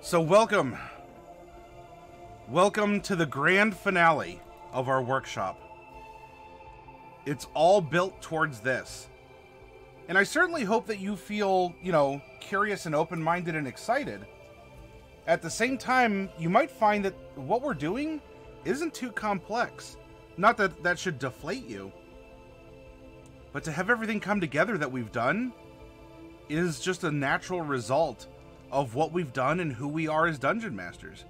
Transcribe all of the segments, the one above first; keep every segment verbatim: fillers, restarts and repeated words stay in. So welcome. Welcome to the grand finale of our workshop. It's all built towards this. And I certainly hope that you feel, you know, curious and open-minded and excited. At the same time, you might find that what we're doing isn't too complex. Not that that should deflate you. But to have everything come together that we've done is just a natural result of what we've done and who we are as Dungeon Masters.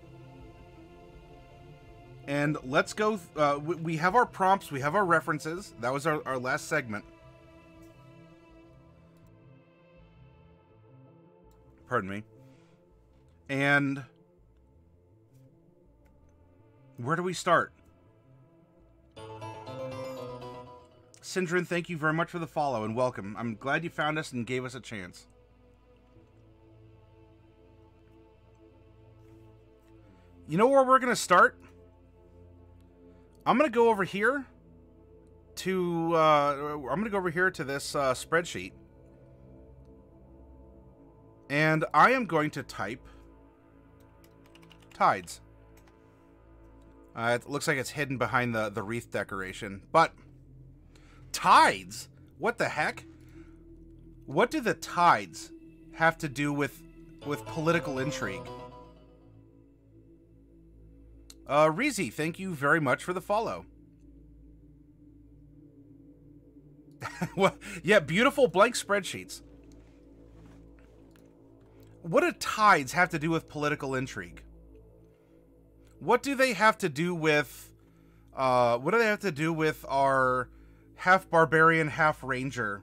And let's go, uh, we have our prompts, we have our references. That was our, our last segment. Pardon me. And where do we start? Sindrin, thank you very much for the follow and welcome. I'm glad you found us and gave us a chance. You know where we're going to start? I'm going to go over here to, uh, I'm going to go over here to this uh, spreadsheet. And I am going to type tides. Uh, it looks like it's hidden behind the, the wreath decoration. But tides? What the heck? What do the tides have to do with, with political intrigue? Uh, Reezy, thank you very much for the follow. Well, yeah, beautiful blank spreadsheets. What do tides have to do with political intrigue? What do they have to do with... Uh, what do they have to do with our half-barbarian, half-ranger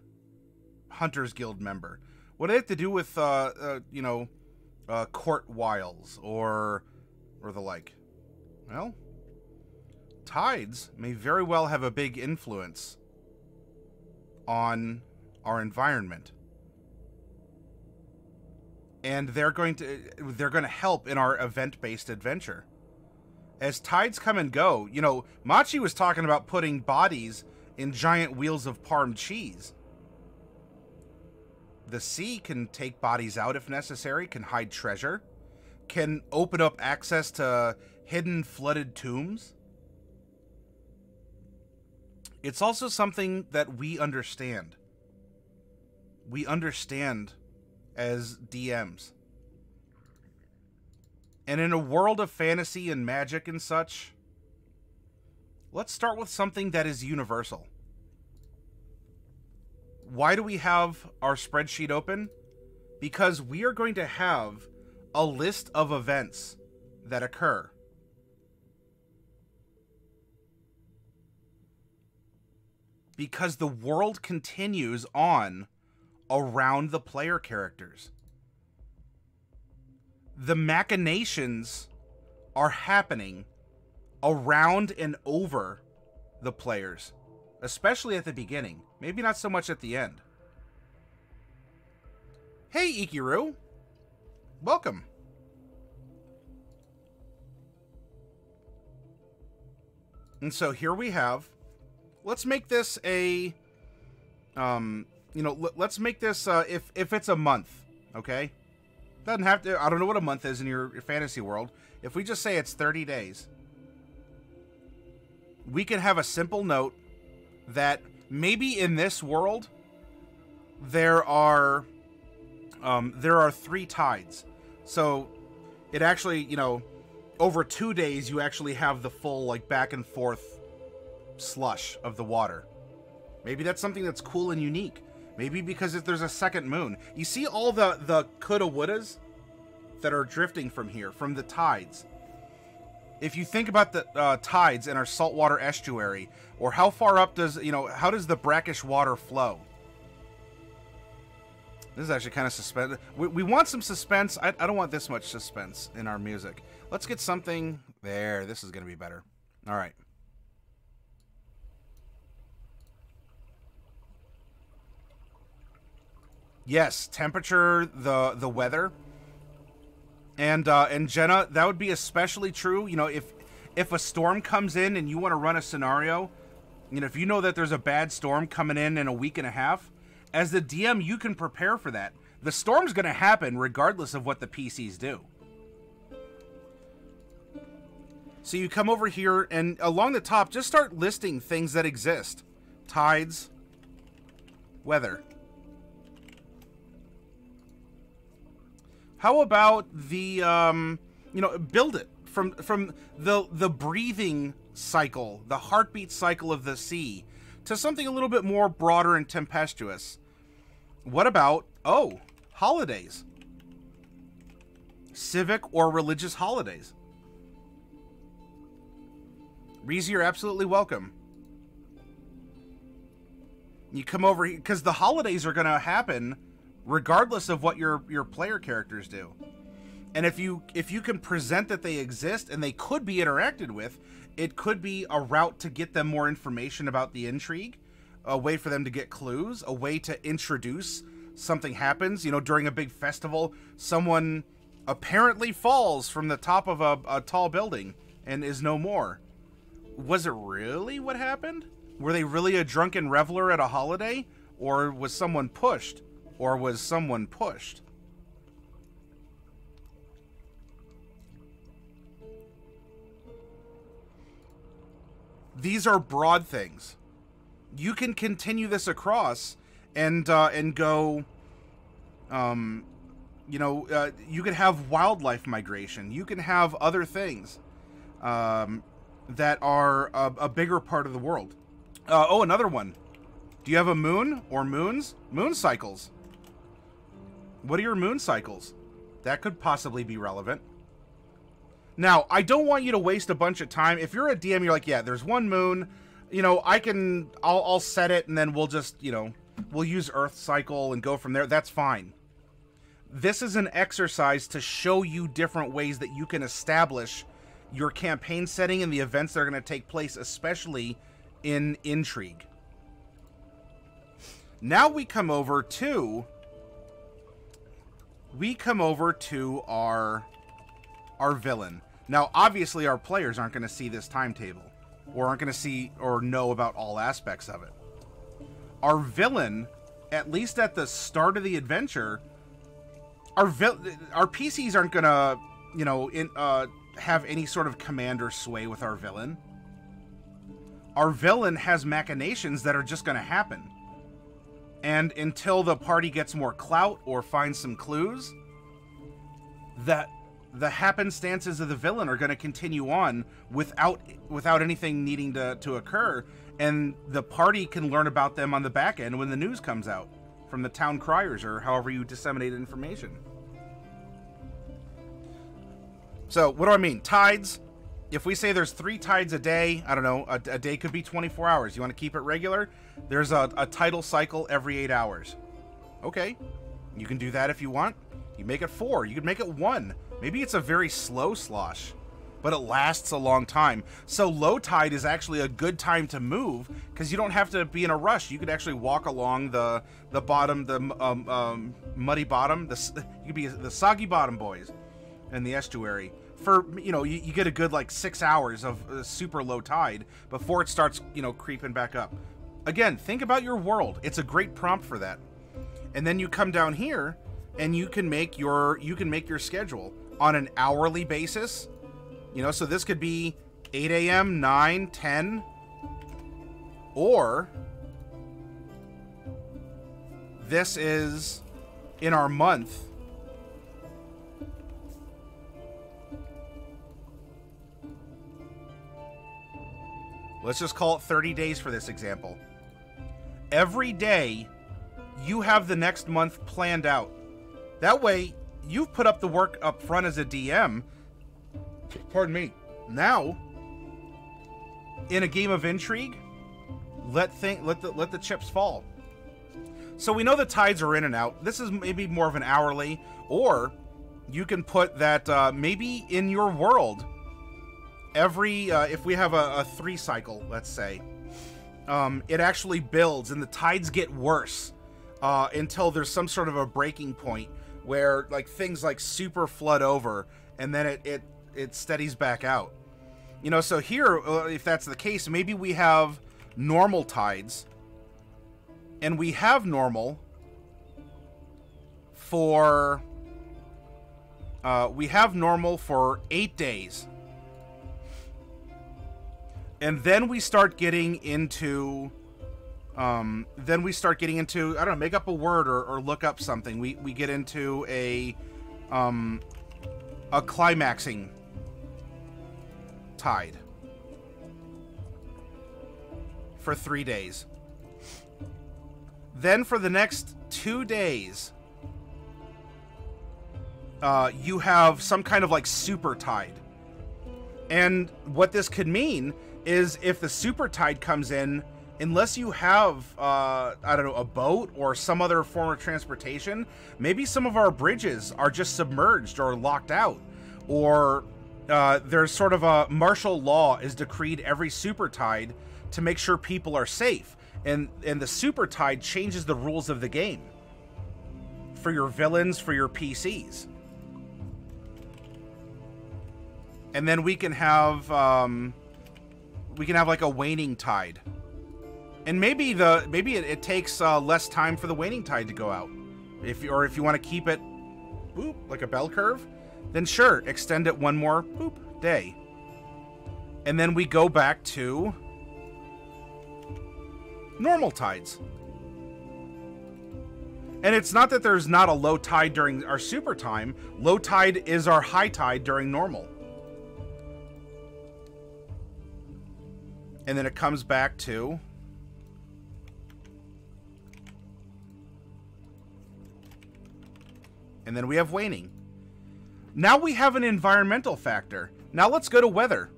Hunters Guild member? What do they have to do with, uh, uh you know, uh, court wiles or or the like? Well, tides may very well have a big influence on our environment. And they're going to they're going to help in our event-based adventure. As tides come and go, you know, Machi was talking about putting bodies in giant wheels of parm cheese. The sea can take bodies out if necessary, can hide treasure, can open up access to hidden flooded tombs. It's also something that we understand. We understand as D Ms. And in a world of fantasy and magic and such, let's start with something that is universal. Why do we have our spreadsheet open? Because we are going to have a list of events that occur. Because the world continues on around the player characters. The machinations are happening around and over the players, especially at the beginning. Maybe not so much at the end. Hey, Ikiru. Welcome. And so here we have... Let's make this a... Um... You know, let's make this, uh, if, if it's a month, okay? Doesn't have to, I don't know what a month is in your, your fantasy world. If we just say it's thirty days, we can have a simple note that maybe in this world, there are, um, there are three tides. So it actually, you know, over two days, you actually have the full, like, back and forth slush of the water. Maybe that's something that's cool and unique. Maybe because if there's a second moon. You see all the, the coulda wouldas that are drifting from here, from the tides. If you think about the uh, tides in our saltwater estuary, or how far up does, you know, how does the brackish water flow? This is actually kind of suspense. We, we want some suspense. I, I don't want this much suspense in our music. Let's get something there. This is going to be better. All right. Yes, temperature, the the weather, and uh, and Jenna, that would be especially true. You know, if if a storm comes in and you want to run a scenario, you know, if you know that there's a bad storm coming in in a week and a half, as the D M, you can prepare for that. The storm's going to happen regardless of what the P Cs do. So you come over here and along the top, just start listing things that exist. Tides, weather. How about the, um, you know, build it from from the the breathing cycle, the heartbeat cycle of the sea, to something a little bit more broader and tempestuous. What about, oh, holidays? Civic or religious holidays. Reezy, you're absolutely welcome. You come over here, because the holidays are going to happen regardless of what your your player characters do. And if you if you can present that they exist and they could be interacted with, it could be a route to get them more information about the intrigue, a way for them to get clues, a way to introduce something happens. You know, during a big festival, someone apparently falls from the top of a, a tall building and is no more. Was it really what happened? Were they really a drunken reveler at a holiday? Or was someone pushed? Or was someone pushed? These are broad things. You can continue this across and uh, and go, um, you know, uh, you can have wildlife migration. You can have other things um, that are a, a bigger part of the world. Uh, oh, another one. Do you have a moon or moons? Moon cycles. What are your moon cycles? That could possibly be relevant. Now, I don't want you to waste a bunch of time. If you're a D M, you're like, yeah, there's one moon. You know, I can, I'll, I'll set it, and then we'll just, you know, we'll use Earth cycle and go from there. That's fine. This is an exercise to show you different ways that you can establish your campaign setting and the events that are going to take place, especially in intrigue. Now we come over to, we come over to our... our villain. Now, obviously, our players aren't going to see this timetable, or aren't going to see or know about all aspects of it. Our villain, at least at the start of the adventure, our our P Cs aren't going to, you know, in, uh, have any sort of command or sway with our villain. Our villain has machinations that are just going to happen, and until the party gets more clout or finds some clues, that. The happenstances of the villain are going to continue on without without anything needing to, to occur, and the party can learn about them on the back end when the news comes out from the town criers or however you disseminate information. So what do I mean? Tides. If we say there's three tides a day, I don't know, a, a day could be twenty-four hours. You want to keep it regular? There's a, a tidal cycle every eight hours. Okay, you can do that if you want. You make it four. You could make it one. Maybe it's a very slow slosh, but it lasts a long time. So low tide is actually a good time to move because you don't have to be in a rush. You could actually walk along the the bottom, the um, um, muddy bottom. The, you could be the soggy bottom boys in the estuary. For, you know, you, you get a good like six hours of uh, super low tide before it starts, you know, creeping back up. Again, think about your world. It's a great prompt for that. And then you come down here and you can make your you can make your schedule on an hourly basis, you know, so this could be eight A M, nine, ten, or this is in our month. Let's just call it thirty days for this example. Every day you have the next month planned out. That way, you've put up the work up front as a D M. Pardon me. Now, in a game of intrigue, let think let the let the chips fall. So we know the tides are in and out. This is maybe more of an hourly, or you can put that uh, maybe in your world. Every uh, if we have a, a three cycle, let's say, um, it actually builds and the tides get worse uh, until there's some sort of a breaking point, where like things like super flood over and then it, it, it steadies back out. You know, so here, uh, if that's the case, maybe we have normal tides and we have normal for, uh, we have normal for eight days. And then we start getting into, um, then we start getting into, I don't know, make up a word or, or look up something. We, we get into a, um, a climaxing tide for three days. Then for the next two days, uh, you have some kind of like super tide. And what this could mean is if the super tide comes in, unless you have, uh, I don't know, a boat or some other form of transportation, maybe some of our bridges are just submerged or locked out. Or uh, there's sort of a martial law is decreed every super tide to make sure people are safe. And, and the super tide changes the rules of the game for your villains, for your P Cs. And then we can have, um, we can have like a waning tide, and maybe the maybe it, it takes uh, less time for the waning tide to go out, if you, or if you want to keep it, boop, like a bell curve, then sure, extend it one more boop day, and then we go back to normal tides. And it's not that there's not a low tide during our super time. Low tide is our high tide during normal. And then it comes back to and then we have waning. Now we have an environmental factor. Now let's go to weather.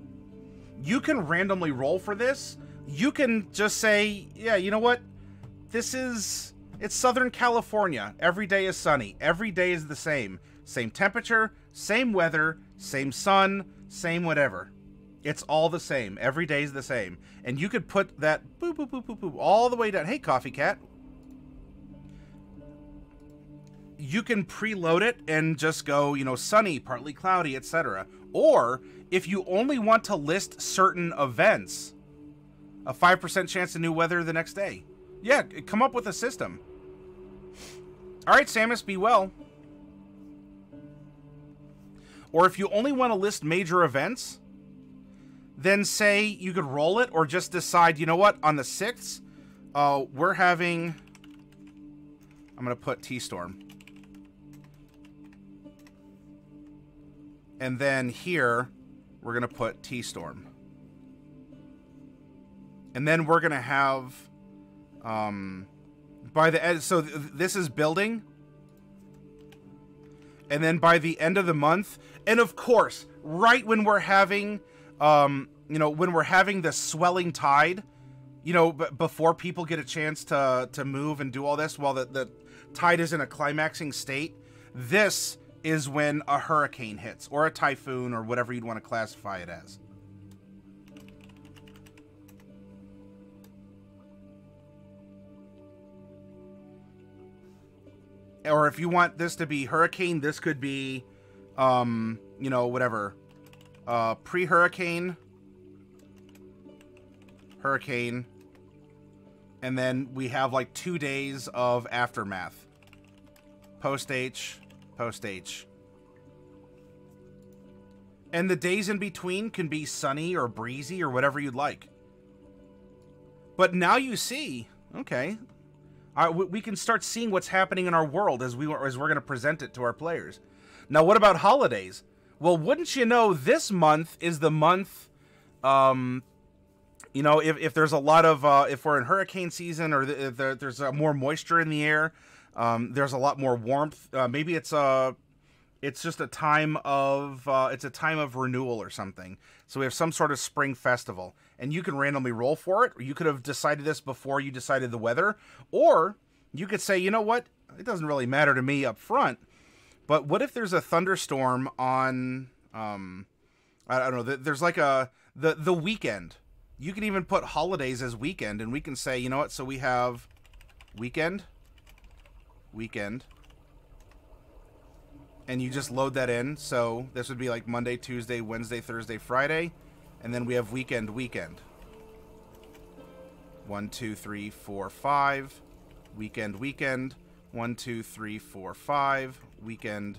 You can randomly roll for this. You can just say, yeah, you know what? This is, it's Southern California. Every day is sunny. Every day is the same. Same temperature, same weather, same sun, same whatever. It's all the same. Every day's the same. And you could put that boop, boop, boop, boop, boop, all the way down. Hey, Coffee Cat. You can preload it and just go, you know, sunny, partly cloudy, et cetera. Or if you only want to list certain events, a five percent chance of new weather the next day. Yeah, come up with a system. All right, Samus, be well. Or if you only want to list major events, then say you could roll it, or just decide, you know what, on the sixth, uh, we're having, I'm going to put T-Storm. And then here, we're going to put T-Storm. And then we're going to have, um, by the end, so th this is building. And then by the end of the month, and of course, right when we're having... Um, you know, when we're having the swelling tide, you know, b before people get a chance to, to move and do all this while the, the tide is in a climaxing state, this is when a hurricane hits, or a typhoon, or whatever you'd want to classify it as. Or if you want this to be hurricane, this could be, um, you know, whatever. Uh, pre-hurricane, hurricane, and then we have like two days of aftermath. Post-H, post-H. And the days in between can be sunny or breezy or whatever you'd like. But now you see, okay, I, we can start seeing what's happening in our world as, we, as we're going to present it to our players. Now, what about holidays? Well, wouldn't you know, this month is the month, um, you know, if, if there's a lot of, uh, if we're in hurricane season, or the, the, there's uh, more moisture in the air, um, there's a lot more warmth. Uh, maybe it's a, it's just a time of, uh, it's a time of renewal or something. So we have some sort of spring festival, and you can randomly roll for it. Or you could have decided this before you decided the weather, or you could say, you know what, it doesn't really matter to me up front. But what if there's a thunderstorm on, um, I don't know, there's like a, the, the weekend. You can even put holidays as weekend, and we can say, you know what, so we have weekend, weekend. And you just load that in. So this would be like Monday, Tuesday, Wednesday, Thursday, Friday. And then we have weekend, weekend. One, two, three, four, five. Weekend, weekend. One, two, three, four, five. Weekend.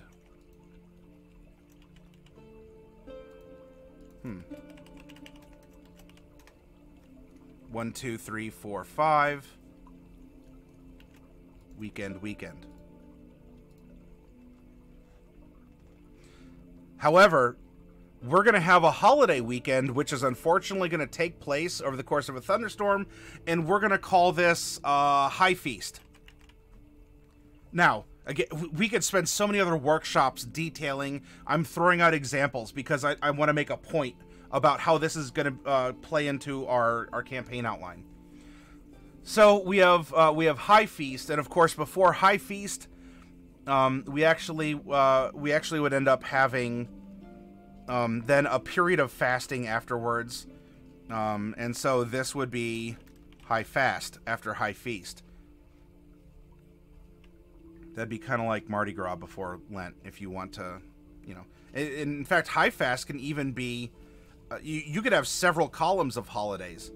Hmm. One, two, three, four, five. Weekend, weekend. However, we're going to have a holiday weekend, which is unfortunately going to take place over the course of a thunderstorm, and we're going to call this uh, High Feast. Now, again, we could spend so many other workshops detailing. I'm throwing out examples because I, I want to make a point about how this is going to uh, play into our, our campaign outline. So we have uh, we have High Feast, and of course, before High Feast, um, we actually uh, we actually would end up having um, then a period of fasting afterwards, um, and so this would be High Fast after High Feast. That'd be kind of like Mardi Gras before Lent, if you want to, you know. In, in fact, High Fast can even be. Uh, you, you could have several columns of holidays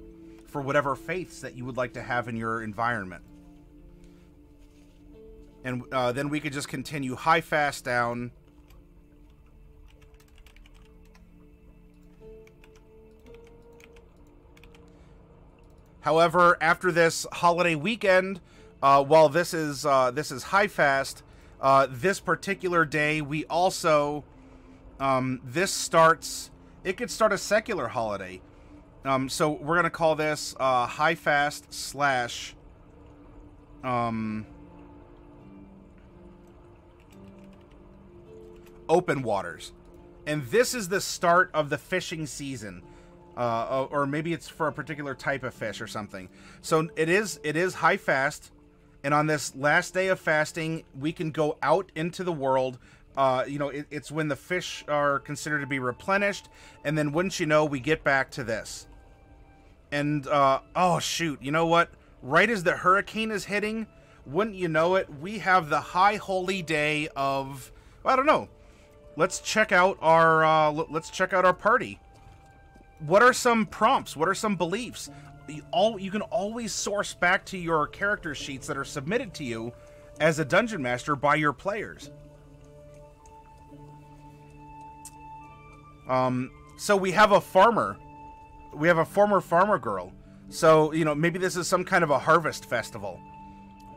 for whatever faiths that you would like to have in your environment. And uh, then we could just continue High Fast down. However, after this holiday weekend, uh, while this is, uh, this is High Fast, uh, this particular day, we also, um, this starts... It could start a secular holiday. Um, so we're going to call this uh, High Fast slash... Um, open Waters. And this is the start of the fishing season. Uh, or maybe it's for a particular type of fish or something. So it is, it is High Fast. And on this last day of fasting, we can go out into the world... Uh, you know, it, it's when the fish are considered to be replenished, and then wouldn't you know, we get back to this. And, uh, oh shoot, you know what? Right as the hurricane is hitting, wouldn't you know it, we have the high holy day of, I don't know, let's check out our, uh, let's check out our party. What are some prompts? What are some beliefs? You, all, you can always source back to your character sheets that are submitted to you as a dungeon master by your players. Um, so we have a farmer, we have a former farmer girl. So, you know, maybe this is some kind of a harvest festival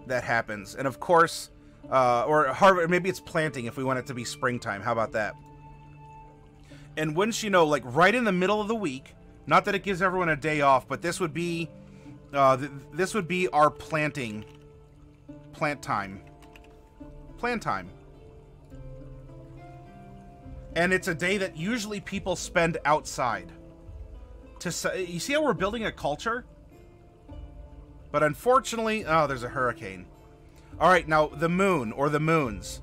that happens. And of course, uh, or harvest, maybe it's planting if we want it to be springtime. How about that? And wouldn't you know, like right in the middle of the week, not that it gives everyone a day off, but this would be, uh, th this would be our planting, plant time, plant time. And it's a day that usually people spend outside. To you see how we're building a culture? But unfortunately... Oh, there's a hurricane. Alright, now, the moon, or the moons.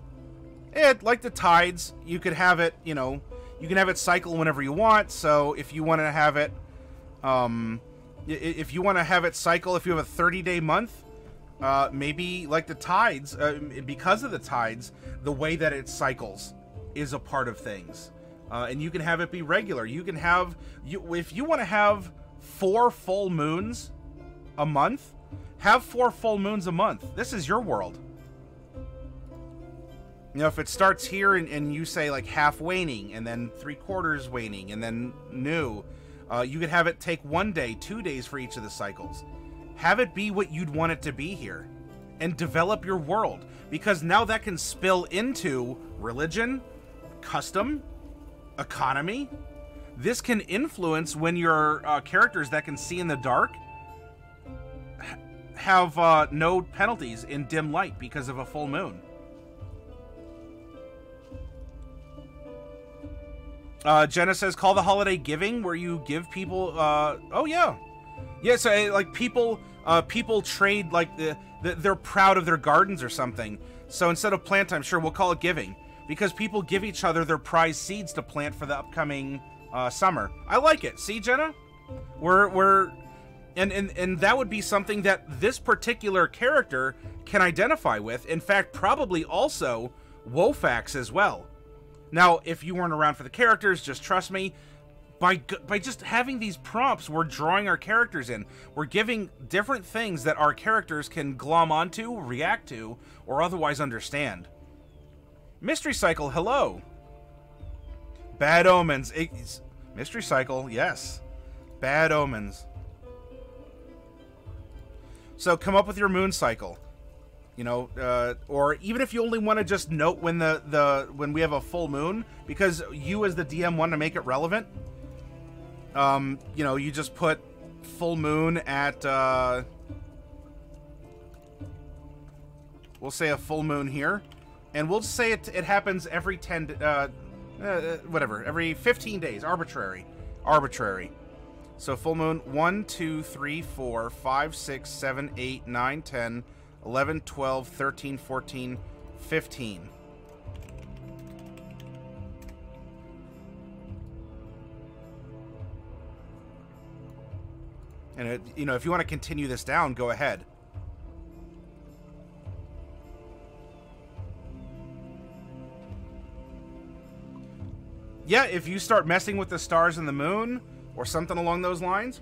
It, like the tides, you could have it, you know... You can have it cycle whenever you want, so if you want to have it... Um, if you want to have it cycle, if you have a thirty-day month... Uh, maybe, like the tides, uh, because of the tides, the way that it cycles... is a part of things, uh, and you can have it be regular. You can have you if you want to have four full moons a month, have four full moons a month. This is your world. You know, if it starts here and, and you say like half waning, and then three quarters waning, and then new, uh, you could have it take one day, two days for each of the cycles. Have it be what you'd want it to be here, and develop your world, because now that can spill into religion. Custom, economy. This can influence when your uh, characters that can see in the dark have uh, no penalties in dim light because of a full moon. Uh, Jenna says, "Call the holiday giving, where you give people." Uh, oh yeah, yeah. So like people, uh, people trade like the, the they're proud of their gardens or something. So instead of plant time, sure, we'll call it giving. Because people give each other their prized seeds to plant for the upcoming uh, summer. I like it. See, Jenna? We're... we're and, and, and that would be something that this particular character can identify with. In fact, probably also Wofax as well. Now, if you weren't around for the characters, just trust me. By, by just having these prompts, we're drawing our characters in. We're giving different things that our characters can glom onto, react to, or otherwise understand. Mystery Cycle, hello. Bad Omens. It, Mystery Cycle, yes. Bad Omens. So come up with your moon cycle, you know, uh, or even if you only want to just note when the the when we have a full moon, because you as the D M want to make it relevant. Um, you know, you just put full moon at. Uh, we'll say a full moon here, and we'll say it it happens every ten. Uh, Uh, whatever, every fifteen days, arbitrary, arbitrary. So full moon, one, two, three, four, five, six, seven, eight, nine, ten, eleven, twelve, thirteen, fourteen, fifteen. And, it, you know, if you want to continue this down, go ahead. Yeah, if you start messing with the stars and the moon, or something along those lines.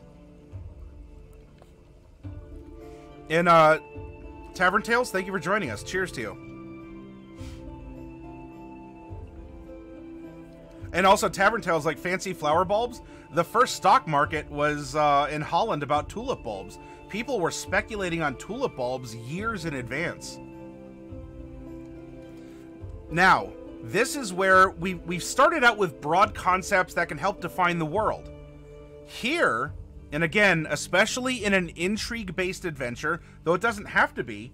And, uh, Tavern Tales, thank you for joining us. Cheers to you. And also, Tavern Tales, like fancy flower bulbs. The first stock market was uh, in Holland about tulip bulbs. People were speculating on tulip bulbs years in advance. Now... this is where we, we've started out with broad concepts that can help define the world. Here, and again, especially in an intrigue-based adventure, though it doesn't have to be,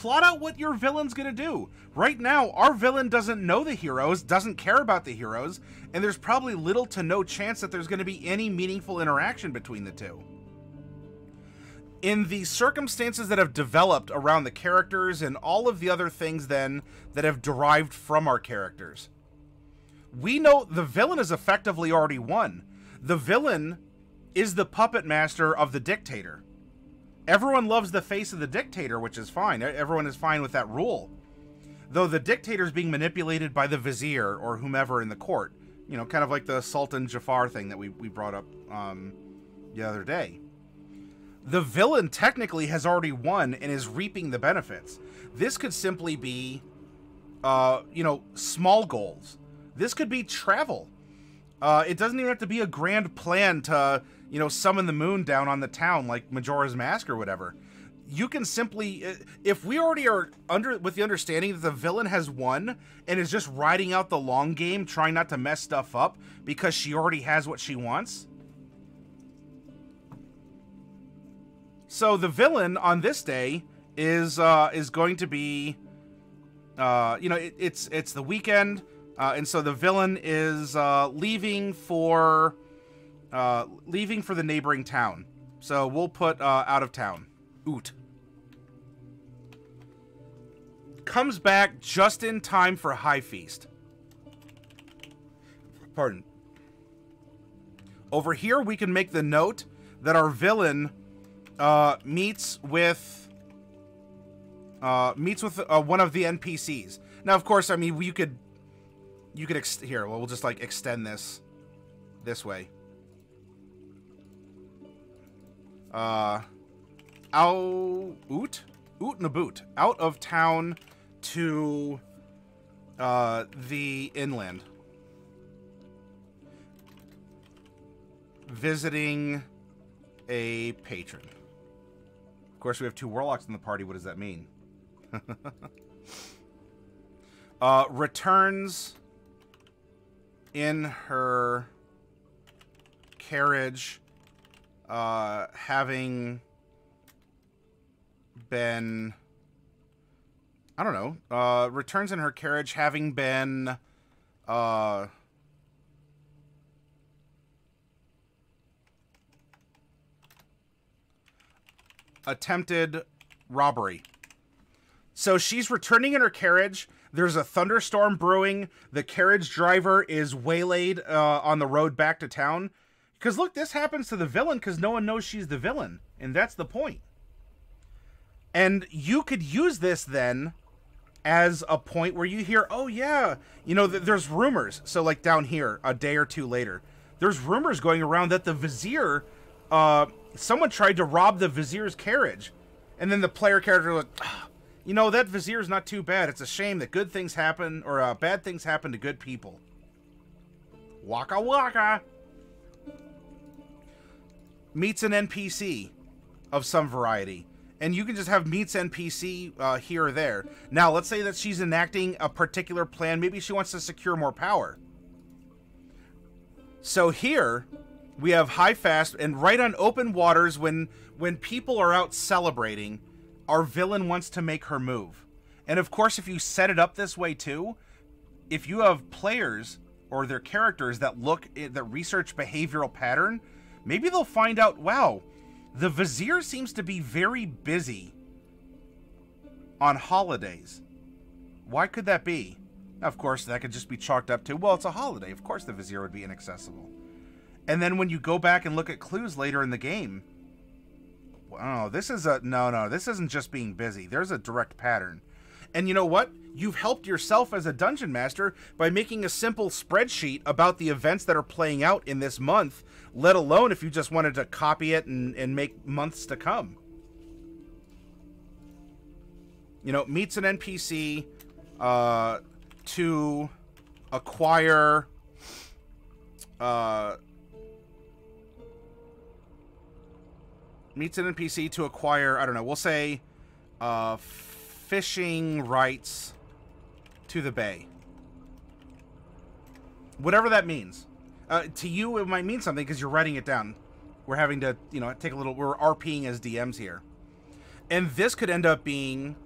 plot out what your villain's gonna do. Right now, our villain doesn't know the heroes, doesn't care about the heroes, and there's probably little to no chance that there's gonna be any meaningful interaction between the two. In the circumstances that have developed around the characters and all of the other things then that have derived from our characters, we know the villain is effectively already won. The villain is the puppet master of the dictator. Everyone loves the face of the dictator, which is fine. Everyone is fine with that rule. Though the dictator is being manipulated by the vizier or whomever in the court. You know, kind of like the Sultan Jafar thing that we, we brought up um, the other day. The villain technically has already won and is reaping the benefits. This could simply be, uh, you know, small goals. This could be travel. Uh, it doesn't even have to be a grand plan to, you know, summon the moon down on the town like Majora's Mask or whatever. You can simply, if we already are under with the understanding that the villain has won and is just riding out the long game, trying not to mess stuff up because she already has what she wants. So the villain on this day is uh, is going to be, uh, you know, it, it's it's the weekend, uh, and so the villain is uh, leaving for uh, leaving for the neighboring town. So we'll put uh, out of town. Oot. Comes back just in time for High Feast. Pardon. Over here we can make the note that our villain. Uh, meets with uh, meets with uh, one of the N P Cs. Now, of course, I mean you could you could ex here. Well, we'll just like extend this this way. Uh, out oot oot and a boot out of town to uh, the inland, visiting a patron. Of course, we have two warlocks in the party. What does that mean? uh, returns in her carriage, uh, having been... I don't know. Uh, returns in her carriage, having been... Uh, attempted robbery. So she's returning in her carriage. There's a thunderstorm brewing. The carriage driver is waylaid uh, on the road back to town. Because look, this happens to the villain because no one knows she's the villain. And that's the point. And you could use this then as a point where you hear, oh yeah, you know, th there's rumors. So like down here, a day or two later, there's rumors going around that the vizier, uh, someone tried to rob the vizier's carriage, and then the player character was like, oh, you know, that vizier's not too bad. It's a shame that good things happen, or uh, bad things happen to good people. Waka waka. Meets an N P C. of some variety. And you can just have meets N P C uh, here or there. Now, let's say that she's enacting a particular plan. Maybe she wants to secure more power. So here, we have high fast, and right on open waters, when when people are out celebrating, our villain wants to make her move. And of course, if you set it up this way too, if you have players or their characters that look that research behavioral pattern, maybe they'll find out, wow, the Vizier seems to be very busy on holidays. Why could that be? Of course, that could just be chalked up to, well, it's a holiday. Of course the Vizier would be inaccessible. And then when you go back and look at clues later in the game, well, I don't know, this is a, no, no, this isn't just being busy. There's a direct pattern. And you know what? You've helped yourself as a dungeon master by making a simple spreadsheet about the events that are playing out in this month, let alone if you just wanted to copy it and, and make months to come. You know, meets an N P C uh, to acquire uh, meets an N P C to acquire, I don't know, we'll say uh, fishing rights to the bay. Whatever that means. Uh, to you, it might mean something because you're writing it down. We're having to, you know, take a little... We're RPing as D Ms here. And this could end up being...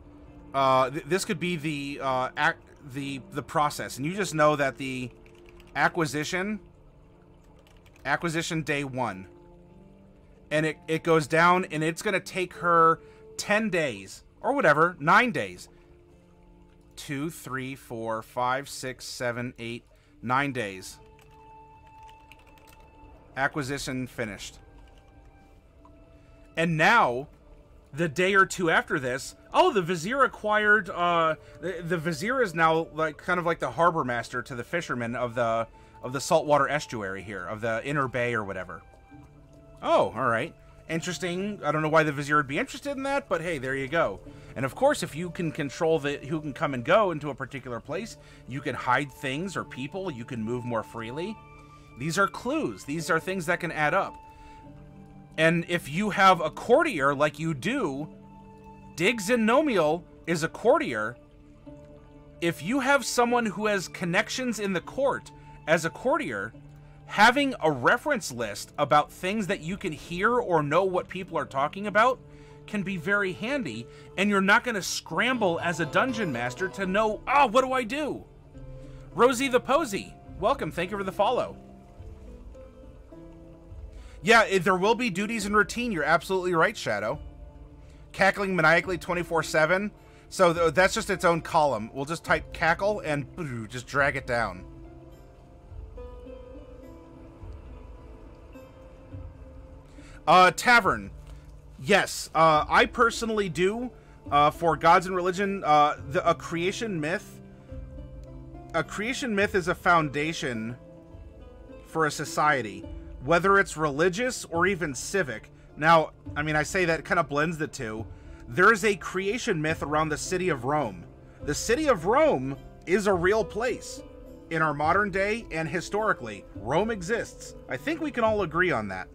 Uh, th this could be the, uh, ac the, the process. And you just know that the acquisition... Acquisition day one. And it, it goes down, and it's going to take her ten days... Or whatever, nine days. Two, three, four, five, six, seven, eight, nine days. Acquisition finished. And now, the day or two after this, oh, the Vizier acquired, uh, the, the Vizier is now like kind of like the harbor master to the fishermen of the, of the saltwater estuary here, of the inner bay or whatever. Oh, all right. Interesting. I don't know why the Vizier would be interested in that, but hey, there you go. And of course, if you can control the who can come and go into a particular place, you can hide things or people, you can move more freely. These are clues. These are things that can add up. And if you have a courtier like you do, Dig Zennomiel is a courtier. If you have someone who has connections in the court as a courtier, having a reference list about things that you can hear or know what people are talking about can be very handy, and you're not going to scramble as a dungeon master to know, oh, what do I do? Rosie the Posy, welcome. Thank you for the follow. Yeah, it, there will be duties and routine. You're absolutely right, Shadow. Cackling maniacally twenty-four seven. So th that's just its own column. We'll just type cackle and just drag it down. Uh, tavern. Yes, uh, I personally do, uh, for Gods and Religion, uh, the, a creation myth. A creation myth is a foundation for a society, whether it's religious or even civic. Now, I mean, I say that kind of blends the two. There is a creation myth around the city of Rome. The city of Rome is a real place in our modern day, and historically, Rome exists. I think we can all agree on that.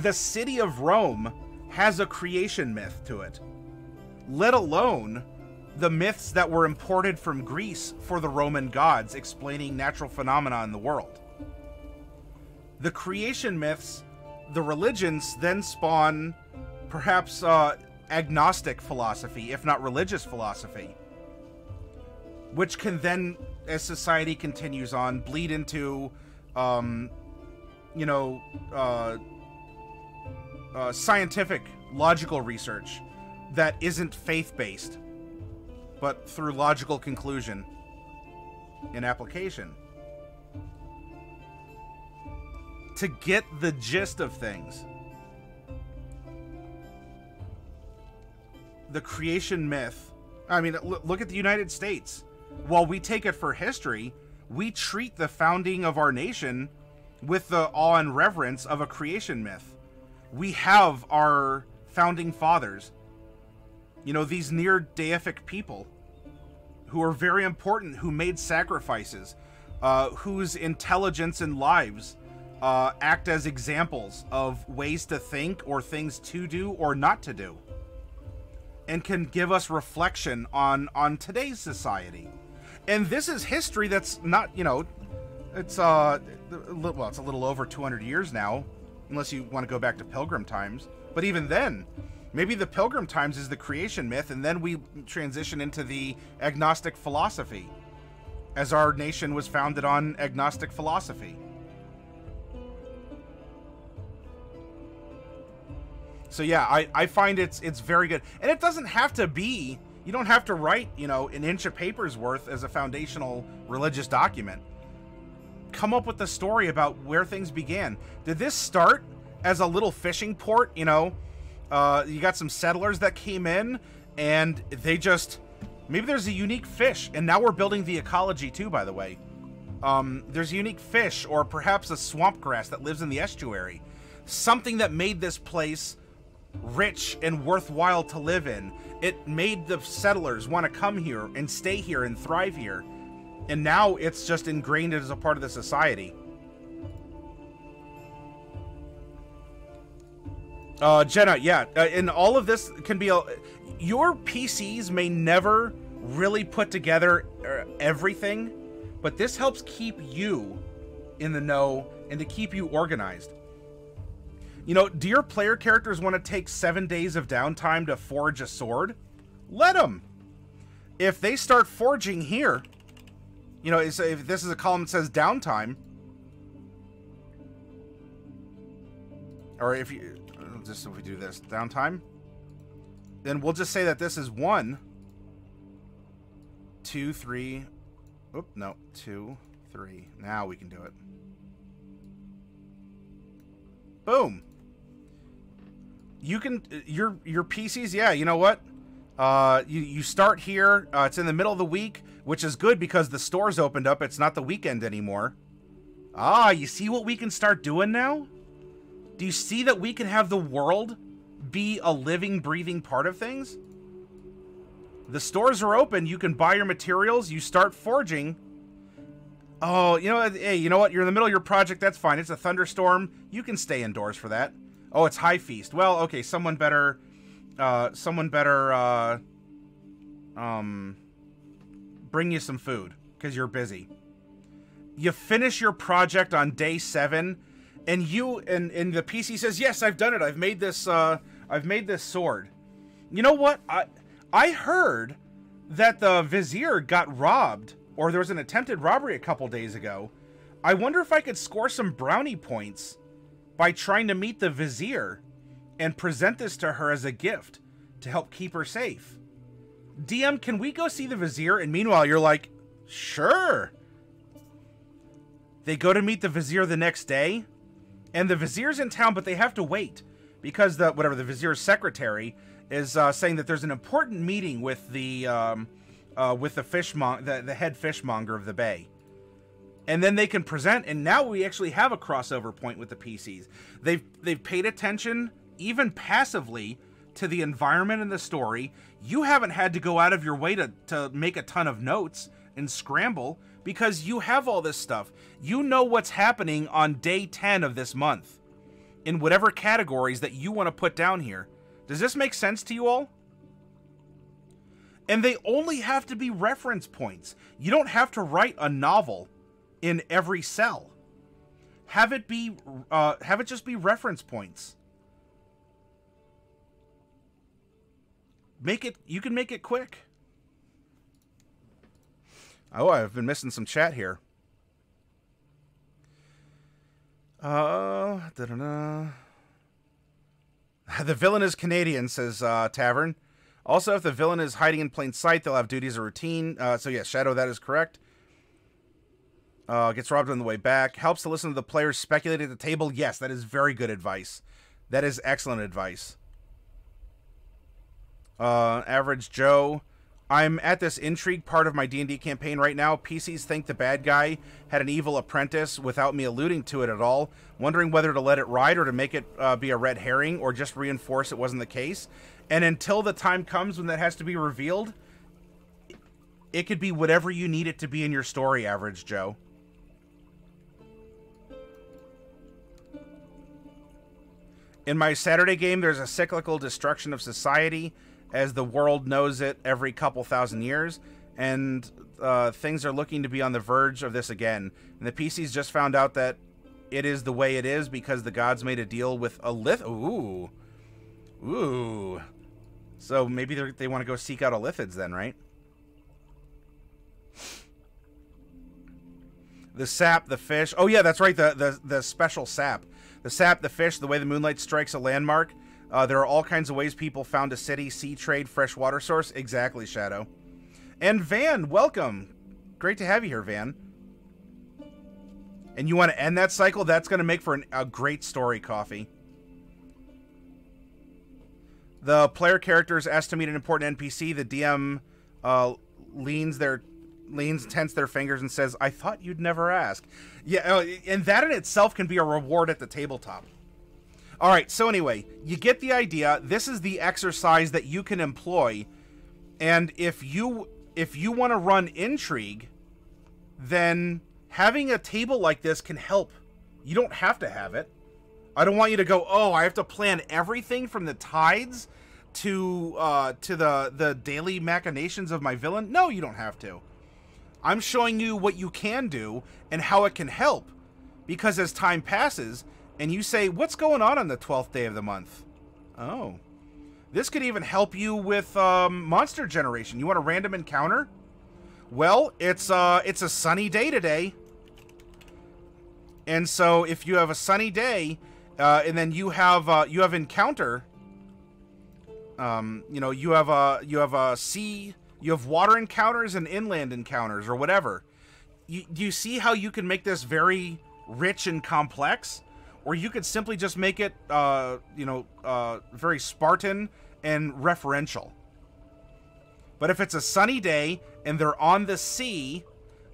The city of Rome has a creation myth to it, let alone the myths that were imported from Greece for the Roman gods explaining natural phenomena in the world. The creation myths, the religions then spawn perhaps uh, agnostic philosophy, if not religious philosophy, which can then, as society continues on, bleed into, um, you know, uh, Uh, scientific, logical research that isn't faith-based, but through logical conclusion and application. To get the gist of things, the creation myth, I mean, look at the United States. While we take it for history, we treat the founding of our nation with the awe and reverence of a creation myth. We have our founding fathers, you know, these near deific people who are very important, who made sacrifices, uh, whose intelligence and lives uh, act as examples of ways to think or things to do or not to do, and can give us reflection on on today's society. And this is history that's not, you know, it's uh well, it's a little over two hundred years now, unless you want to go back to Pilgrim times. But even then, maybe the Pilgrim times is the creation myth, and then we transition into the agnostic philosophy, as our nation was founded on agnostic philosophy. So yeah, I, I find it's it's very good. And it doesn't have to be, you don't have to write, you know, an inch of paper's worth as a foundational religious document. Come up with a story about where things began. Did this start as a little fishing port, you know? Uh, you got some settlers that came in, and they just... Maybe there's a unique fish, and now we're building the ecology too, by the way. Um, there's a unique fish, or perhaps a swamp grass that lives in the estuary. Something that made this place rich and worthwhile to live in. It made the settlers want to come here and stay here and thrive here. And now it's just ingrained as a part of the society. Uh, Jenna, yeah, uh, and all of this can be... A, your P Cs may never really put together everything, but this helps keep you in the know and to keep you organized. You know, do your player characters want to take seven days of downtime to forge a sword? Let them. If they start forging here, you know, if this is a column that says downtime, or if you just if we do this downtime, then we'll just say that this is one, two, three. Oop, no, two, three. Now we can do it. Boom. You can your your P Cs. Yeah, you know what? Uh, you you start here. Uh, it's in the middle of the week, which is good because the store's opened up. It's not the weekend anymore. Ah, you see what we can start doing now? Do you see that we can have the world be a living, breathing part of things? The stores are open. You can buy your materials. You start forging. Oh, you know, hey, you know what? You're in the middle of your project. That's fine. It's a thunderstorm. You can stay indoors for that. Oh, it's High Feast. Well, okay. Someone better, uh, someone better, uh, um, bring you some food because you're busy. You finish your project on day seven, and you and and the P C says, "Yes, I've done it. I've made this. Uh, I've made this sword." You know what? I I heard that the vizier got robbed, or there was an attempted robbery a couple days ago. I wonder if I could score some brownie points by trying to meet the vizier and present this to her as a gift to help keep her safe. D M, can we go see the vizier? And meanwhile, you're like, sure. They go to meet the vizier the next day, and the vizier's in town, but they have to wait because the whatever the vizier's secretary is uh, saying that there's an important meeting with the um, uh, with the fishmonger, the, the head fishmonger of the bay, and then they can present. And now we actually have a crossover point with the P Cs. They've they've paid attention even passively to the environment and the story. You haven't had to go out of your way to to make a ton of notes and scramble, because you have all this stuff. You know what's happening on day ten of this month in whatever categories that you want to put down here. Does this make sense to you all? And they only have to be reference points. You don't have to write a novel in every cell. Have it be, uh, have it just be reference points. Make it, you can make it quick. Oh, I've been missing some chat here. Uh, da-da-da. The villain is Canadian, says uh, Tavern. Also, if the villain is hiding in plain sight, they'll have duties or routine. Uh, so, yeah, Shadow, that is correct. Uh, gets robbed on the way back. Helps to listen to the players speculate at the table. Yes, that is very good advice. That is excellent advice. Uh, Average Joe... I'm at this intrigue part of my D and D campaign right now. P Cs think the bad guy had an evil apprentice without me alluding to it at all. Wondering whether to let it ride or to make it uh, be a red herring or just reinforce it wasn't the case. And until the time comes when that has to be revealed, it could be whatever you need it to be in your story, Average Joe. In my Saturday game, there's a cyclical destruction of society as the world knows it every couple thousand years, and uh, things are looking to be on the verge of this again. And the P Cs just found out that it is the way it is because the gods made a deal with Alith. Ooh. Ooh. So maybe they want to go seek out Alithids then, right? The sap, the fish. Oh, yeah, that's right. The, the, the special sap. The sap, the fish, the way the moonlight strikes a landmark. Uh, there are all kinds of ways people found a city, sea trade, fresh water source. Exactly, Shadow. And Van, welcome. Great to have you here, Van. And you want to end that cycle? That's going to make for an, a great story, Coffee. The player character is asked to meet an important N P C. The D M uh, leans their... leans, tense their fingers, and says, I thought you'd never ask. Yeah, and that in itself can be a reward at the tabletop. All right, so anyway, you get the idea. This is the exercise that you can employ, and if you if you want to run intrigue, then having a table like this can help. You don't have to have it. I don't want you to go, oh, I have to plan everything from the tides to uh, to the, the daily machinations of my villain. No, you don't have to. I'm showing you what you can do and how it can help, because as time passes and you say, what's going on on the twelfth day of the month? Oh, this could even help you with um, monster generation. You want a random encounter? Well, it's, uh, it's a sunny day today. And so if you have a sunny day uh, and then you have, uh, you have encounter, um, you know, you have a, you have a sea... You have water encounters and inland encounters or whatever. You, do you see how you can make this very rich and complex? Or you could simply just make it, uh, you know, uh, very Spartan and referential. But if it's a sunny day and they're on the sea,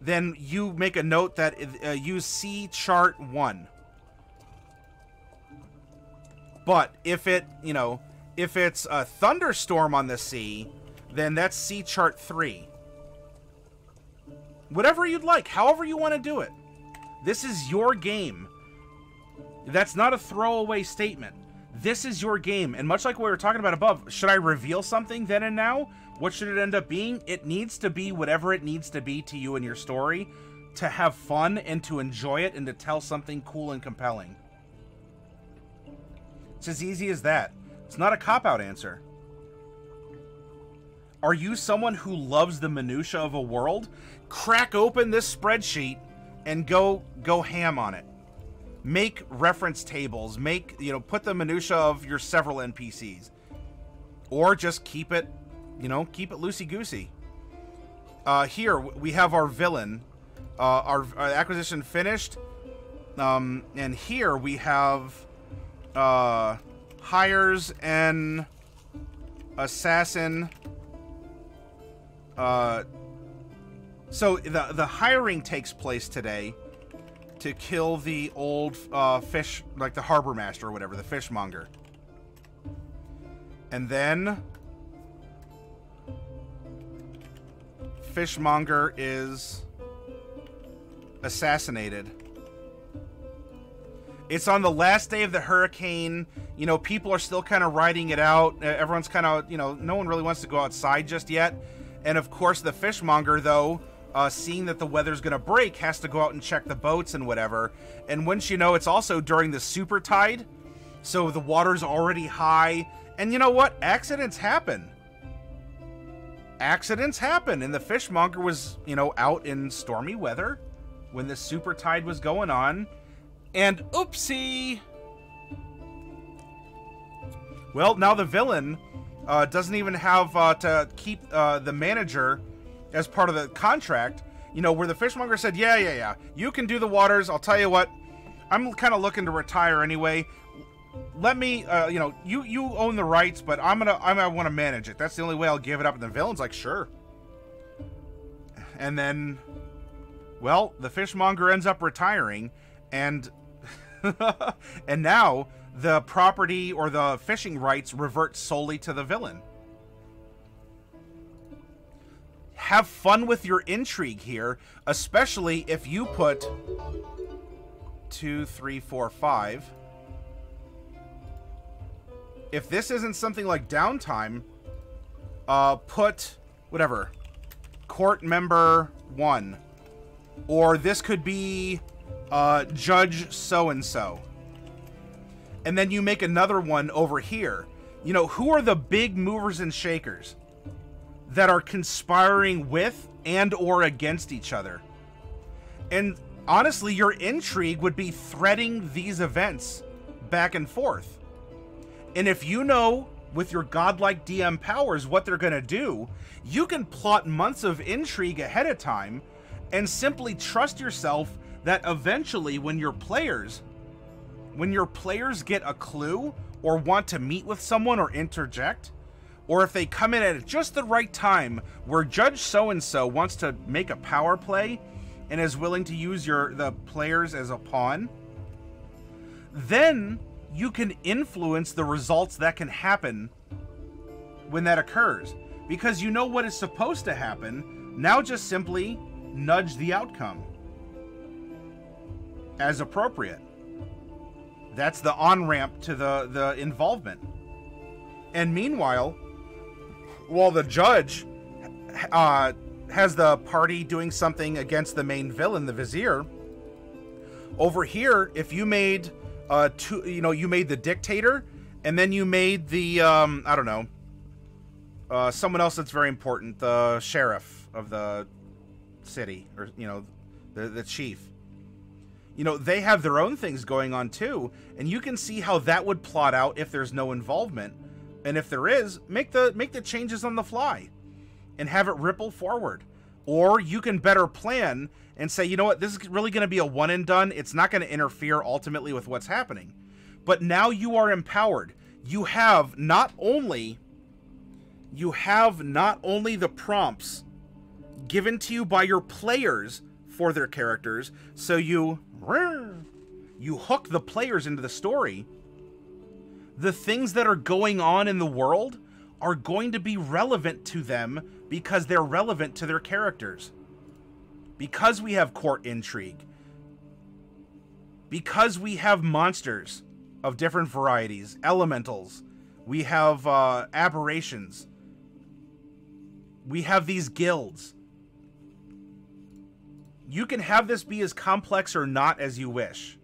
then you make a note that uh, use sea chart one. But if it, you know, if it's a thunderstorm on the sea... then that's sea chart three. Whatever you'd like, however you want to do it. This is your game. That's not a throwaway statement. This is your game. And much like what we were talking about above, should I reveal something then and now? What should it end up being? It needs to be whatever it needs to be to you and your story, to have fun and to enjoy it and to tell something cool and compelling. It's as easy as that. It's not a cop-out answer. Are you someone who loves the minutia of a world? Crack open this spreadsheet and go go ham on it. Make reference tables. Make, you know, put the minutia of your several N P Cs. Or just keep it, you know, keep it loosey-goosey. Uh, here, we have our villain. Uh, our, our acquisition finished. Um, and here we have uh, hires an assassin... Uh, so the the hiring takes place today to kill the old uh, fish, like the harbor master or whatever, the fishmonger. And then fishmonger is assassinated. It's on the last day of the hurricane. You know, people are still kind of riding it out. Everyone's kind of, you know, no one really wants to go outside just yet. And, of course, the fishmonger, though, uh, seeing that the weather's going to break, has to go out and check the boats and whatever. And wouldn't you know, it's also during the super tide, so the water's already high. And you know what? Accidents happen. Accidents happen. And the fishmonger was, you know, out in stormy weather when the super tide was going on. And oopsie! Well, now the villain... Uh, doesn't even have uh, to keep uh, the manager as part of the contract, you know, where the fishmonger said, yeah, yeah, yeah, you can do the waters. I'll tell you what, I'm kind of looking to retire anyway. Let me, uh, you know, you, you own the rights, but I'm going to, I'm going to want to manage it. That's the only way I'll give it up. And the villain's like, sure. And then, well, the fishmonger ends up retiring and, and now... the property or the fishing rights revert solely to the villain. Have fun with your intrigue here, especially if you put two, three, four, five. if this isn't something like downtime, uh, put whatever, court member one, or this could be uh, judge so-and-so. And then you make another one over here. You know, who are the big movers and shakers that are conspiring with and or against each other? And honestly, your intrigue would be threading these events back and forth. And if you know with your godlike D M powers what they're going to do, you can plot months of intrigue ahead of time and simply trust yourself that eventually when your players when your players get a clue or want to meet with someone or interject, or if they come in at just the right time where Judge so-and-so wants to make a power play and is willing to use your the players as a pawn, then you can influence the results that can happen when that occurs. Because you know what is supposed to happen, now just simply nudge the outcome as appropriate. That's the on-ramp to the, the involvement. And meanwhile, while the judge uh, has the party doing something against the main villain, the vizier, over here, if you made uh, two, you know, you made the dictator, and then you made the um, I don't know, uh, someone else that's very important, the sheriff of the city, or you know, the, the chief. You know, they have their own things going on too, and you can see how that would plot out if there's no involvement, and if there is, make the make the changes on the fly and have it ripple forward. Or you can better plan and say, you know what, this is really going to be a one and done. It's not going to interfere ultimately with what's happening. But now you are empowered. You have not only you have not only the prompts given to you by your players for their characters, so you you hook the players into the story. The things that are going on in the world are going to be relevant to them because they're relevant to their characters. Because we have court intrigue. Because we have monsters of different varieties, elementals. We have uh, aberrations. We have these guilds. You can have this be as complex or not as you wish.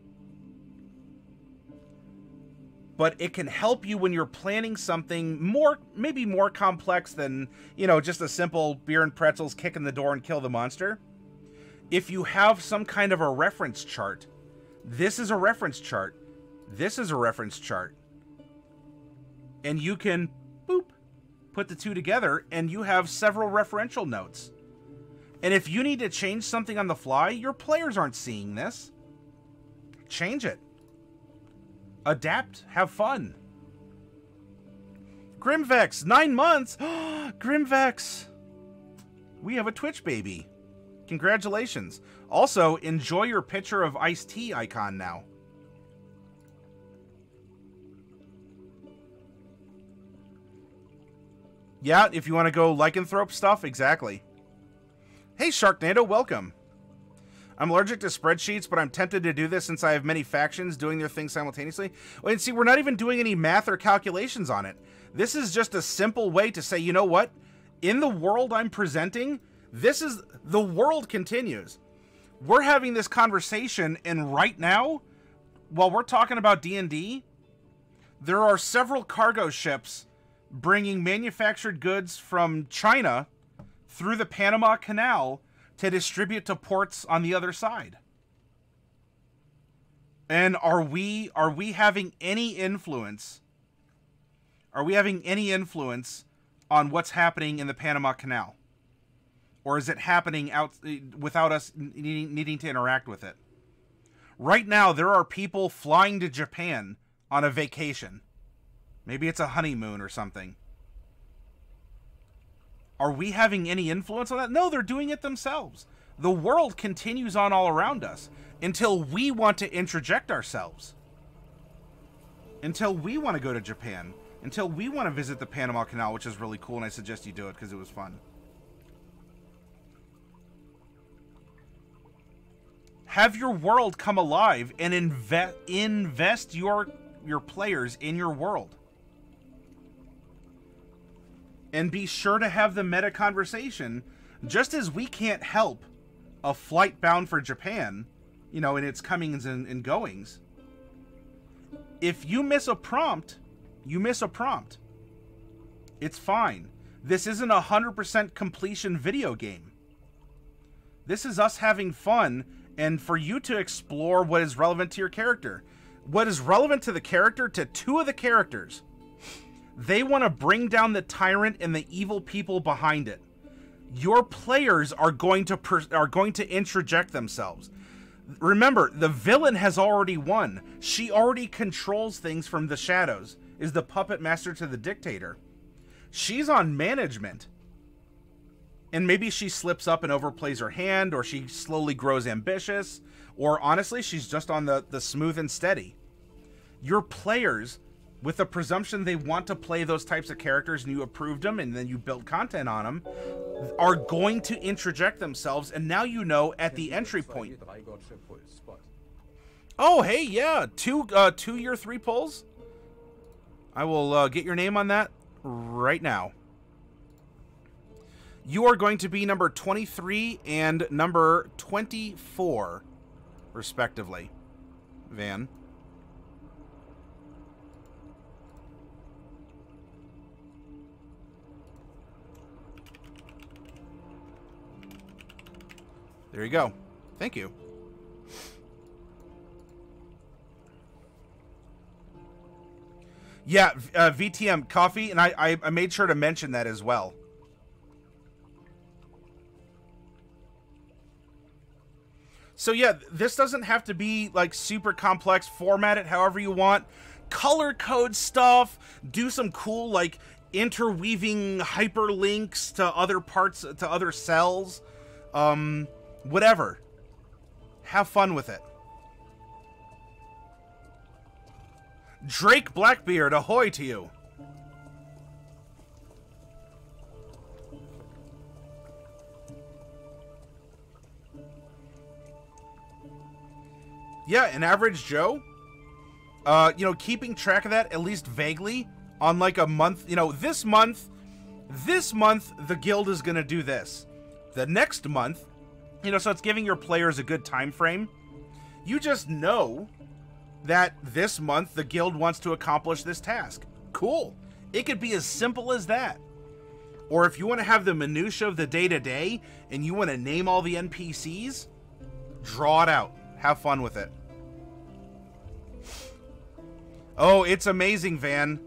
But it can help you when you're planning something more, maybe more complex than, you know, just a simple beer and pretzels, kick in the door and kill the monster. If you have some kind of a reference chart, this is a reference chart. This is a reference chart. And you can, boop, put the two together and you have several referential notes. And if you need to change something on the fly, your players aren't seeing this. Change it. Adapt. Have fun. Grimvex, nine months. Grimvex. We have a Twitch baby. Congratulations. Also, enjoy your picture of iced tea icon now. Yeah, if you want to go lycanthrope stuff, exactly. Hey, Sharknado, welcome. I'm allergic to spreadsheets, but I'm tempted to do this since I have many factions doing their thing simultaneously. Well, and see, we're not even doing any math or calculations on it. This is just a simple way to say, you know what? In the world I'm presenting, this is... the world continues. We're having this conversation, and right now, while we're talking about D and D, there are several cargo ships bringing manufactured goods from China through the Panama Canal to distribute to ports on the other side. And are we are we having any influence? Are we having any influence on what's happening in the Panama Canal? Or is it happening out without us needing, needing to interact with it? Right now, there are people flying to Japan on a vacation. Maybe it's a honeymoon or something. Are we having any influence on that? No, they're doing it themselves. The world continues on all around us until we want to interject ourselves. Until we want to go to Japan. Until we want to visit the Panama Canal, which is really cool, and I suggest you do it because it was fun. Have your world come alive and inve- invest your, your players in your world. and be sure to have the meta conversation, just as we can't help a flight bound for Japan, you know, in its comings and, and goings. If you miss a prompt, you miss a prompt. It's fine. This isn't a one hundred percent completion video game. This is us having fun and for you to explore what is relevant to your character. What is relevant to the character, to two of the characters. They want to bring down the tyrant and the evil people behind it. Your players are going to per are going to interject themselves. Remember, the villain has already won. She already controls things from the shadows, is the puppet master to the dictator. She's on management. And maybe she slips up and overplays her hand, or she slowly grows ambitious, or honestly, she's just on the, the smooth and steady. Your players, with the presumption they want to play those types of characters and you approved them and then you built content on them, are going to interject themselves, and now you know at the entry point. Oh, hey, yeah, two, uh, two year three polls. I will uh, get your name on that right now. You are going to be number twenty-three and number twenty-four, respectively, Van. There you go. Thank you. Yeah, uh, V T M coffee, and I, I, I made sure to mention that as well. So yeah, this doesn't have to be like super complex. Format it however you want. Color code stuff. Do some cool like interweaving hyperlinks to other parts, to other cells. Um, whatever. Have fun with it. Drake Blackbeard, ahoy to you. Yeah, an Average Joe, uh, you know, keeping track of that, at least vaguely, on like a month, you know, this month, this month, the guild is going to do this. The next month, you know, so it's giving your players a good time frame. You just know that this month the guild wants to accomplish this task. Cool. It could be as simple as that. Or if you want to have the minutia of the day-to-day and you want to name all the N P Cs, draw it out. Have fun with it. Oh, it's amazing, Van.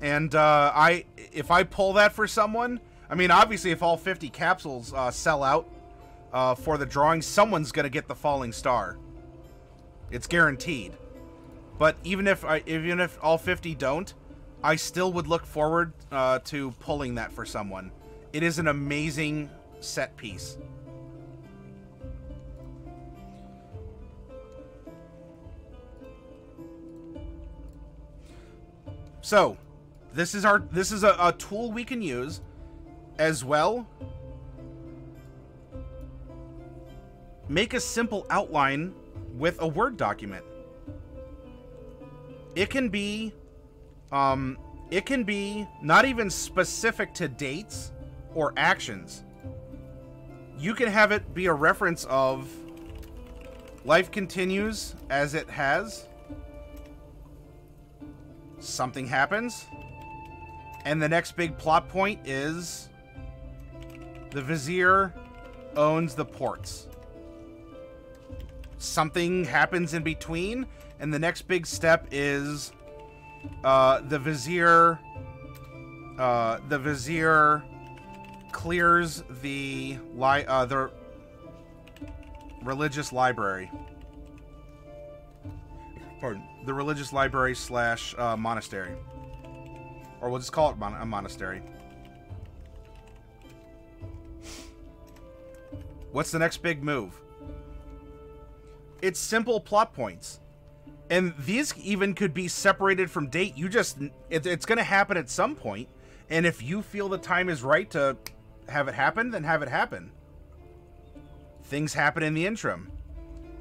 And uh, I, if I pull that for someone, I mean, obviously, if all fifty capsules uh, sell out uh, for the drawing, someone's going to get the falling star. It's guaranteed. But even if I, even if all fifty don't, I still would look forward uh, to pulling that for someone. It is an amazing set piece. So, this is our this is a, a tool we can use as well. Make a simple outline with a Word document. It can be um it can be not even specific to dates or actions. You can have it be a reference of life continues as it has. Something happens, and the next big plot point is the Vizier owns the ports. Something happens in between, and the next big step is uh, the Vizier uh, the Vizier clears the li uh, the religious library. Pardon. The religious library slash uh, monastery. Or we'll just call it mon a monastery. What's the next big move? It's simple plot points. And these even could be separated from date. You just, it, it's going to happen at some point. And if you feel the time is right to have it happen, then have it happen. Things happen in the interim.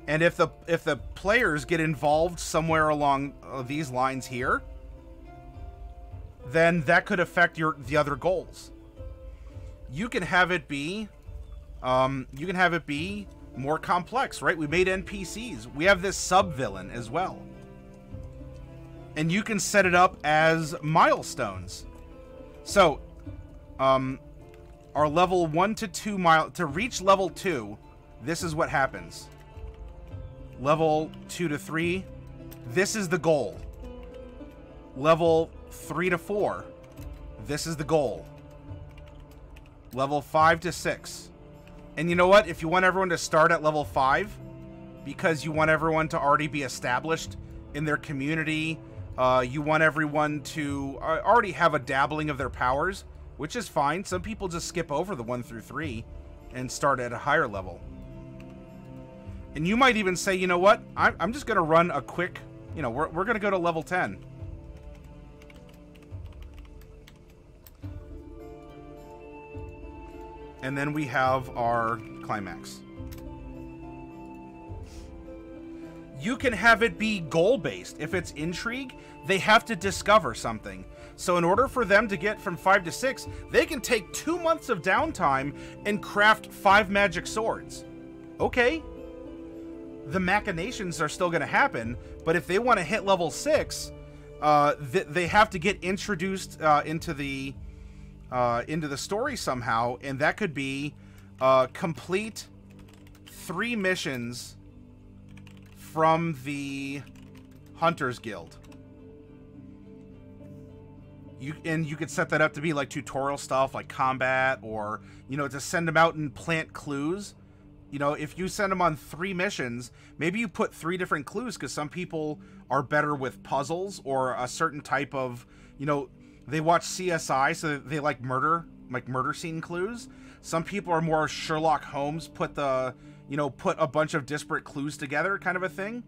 And if the if the players get involved somewhere along uh, these lines here, then that could affect your the other goals. you can have it be, um, you can have it be more complex, right? We made N P Cs. We have this sub-villain as well. And you can set it up as milestones. So, um, our level one to two mile to reach level two, this is what happens. Level two to three, this is the goal. Level three to four, this is the goal. Level five to six. And you know what? If you want everyone to start at level five, because you want everyone to already be established in their community, uh, you want everyone to already have a dabbling of their powers, which is fine. Some people just skip over the one through three and start at a higher level. And you might even say, you know what? I'm, I'm just going to run a quick, you know, we're, we're going to go to level ten. And then we have our climax. You can have it be goal-based. If it's intrigue, they have to discover something. So in order for them to get from five to six, they can take two months of downtime and craft five magic swords. Okay. The machinations are still going to happen, but if they want to hit level six, uh, th they have to get introduced uh, into the... Uh, into the story somehow, and that could be uh, complete three missions from the Hunters Guild. You and you could set that up to be like tutorial stuff, like combat, or you know, to send them out and plant clues. You know, if you send them on three missions, maybe you put three different clues because some people are better with puzzles or a certain type of, you know. They watch C S I, so they like murder, like murder scene clues. Some people are more Sherlock Holmes, put the, you know, put a bunch of disparate clues together kind of a thing.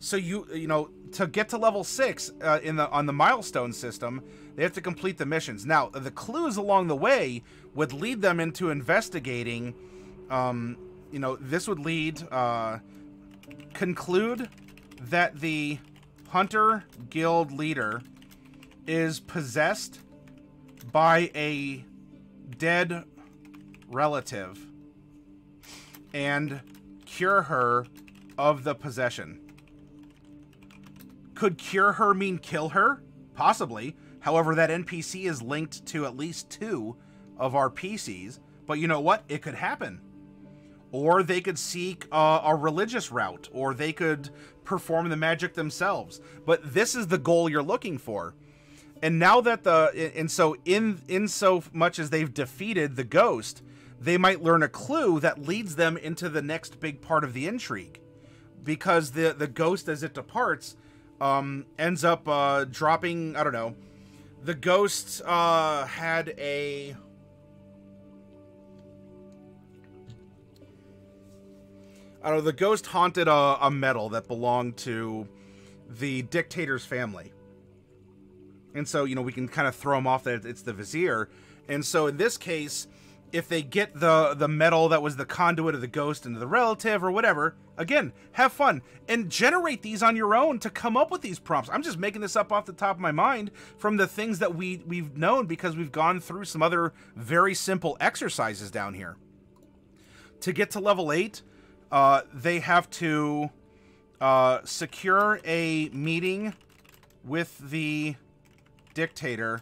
So you, you know, to get to level six uh, in the, on the milestone system, they have to complete the missions. Now, the clues along the way would lead them into investigating, um, you know, this would lead, uh, conclude that the Hunter Guild leader is possessed by a dead relative and cure her of the possession. Could cure her mean kill her? Possibly. However, that N P C is linked to at least two of our P Cs, but you know what? It could happen. Or they could seek uh, a religious route, or they could perform the magic themselves. But this is the goal you're looking for. And now that the, and so in, in so much as they've defeated the ghost, they might learn a clue that leads them into the next big part of the intrigue, because the, the ghost, as it departs, um, ends up, uh, dropping, I don't know, the ghost, uh, had a, I don't know, the ghost haunted a, a medal that belonged to the dictator's family. And so, you know, we can kind of throw them off that it's the vizier. And so in this case, if they get the, the medal that was the conduit of the ghost into the relative or whatever, again, have fun and generate these on your own to come up with these prompts. I'm just making this up off the top of my mind from the things that we, we've known, because we've gone through some other very simple exercises down here. To get to level eight, uh, they have to uh, secure a meeting with the dictator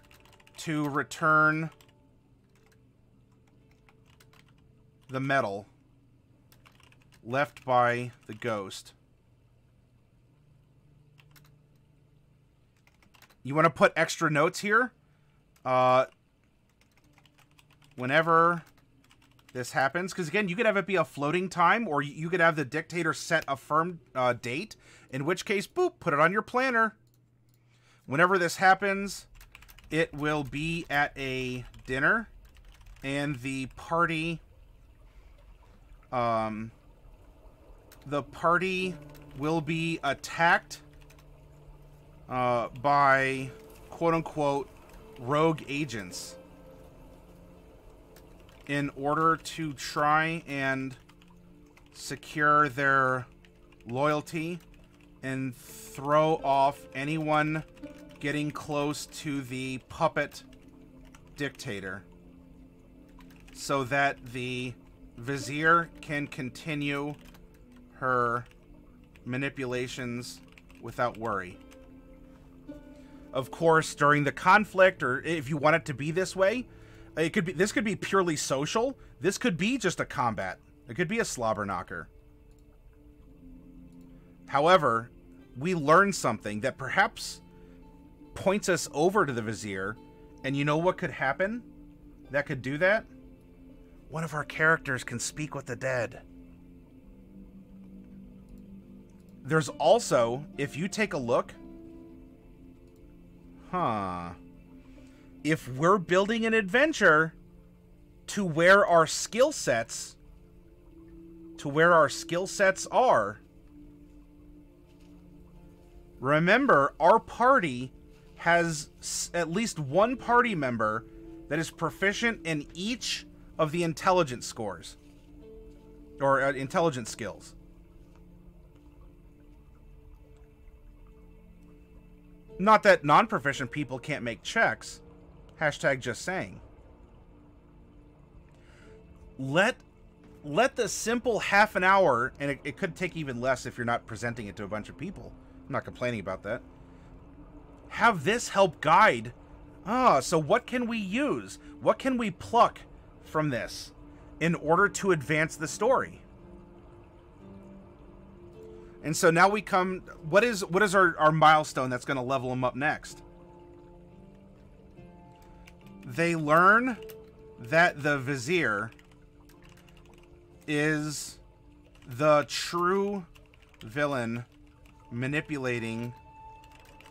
to return the medal left by the ghost. You want to put extra notes here? Uh, whenever this happens, because again, you could have it be a floating time, or you could have the dictator set a firm uh, date, in which case, boop, put it on your planner. Whenever this happens, it will be at a dinner, and the party, um, the party will be attacked uh, by quote-unquote rogue agents in order to try and secure their loyalty and throw off anyone getting close to the puppet dictator. so that the Vizier can continue her manipulations without worry. Of course, during the conflict, or if you want it to be this way, it could be. This could be purely social. This could be just a combat. It could be a slobber knocker. However, we learn something that perhaps points us over to the Vizier, and you know what could happen? That could do that. One of our characters can speak with the dead. There's also, if you take a look, huh? If we're building an adventure to where our skill sets, to where our skill sets are, remember our party has s at least one party member that is proficient in each of the intelligence scores or uh, intelligence skills. Not that non-proficient people can't make checks. Hashtag just saying. Let let the simple half an hour, and it, it could take even less if you're not presenting it to a bunch of people. I'm not complaining about that. Have this help guide. Ah, so what can we use? What can we pluck from this in order to advance the story? And so now we come, what is what is our, our milestone that's going to level them up next? They learn that the Vizier is the true villain manipulating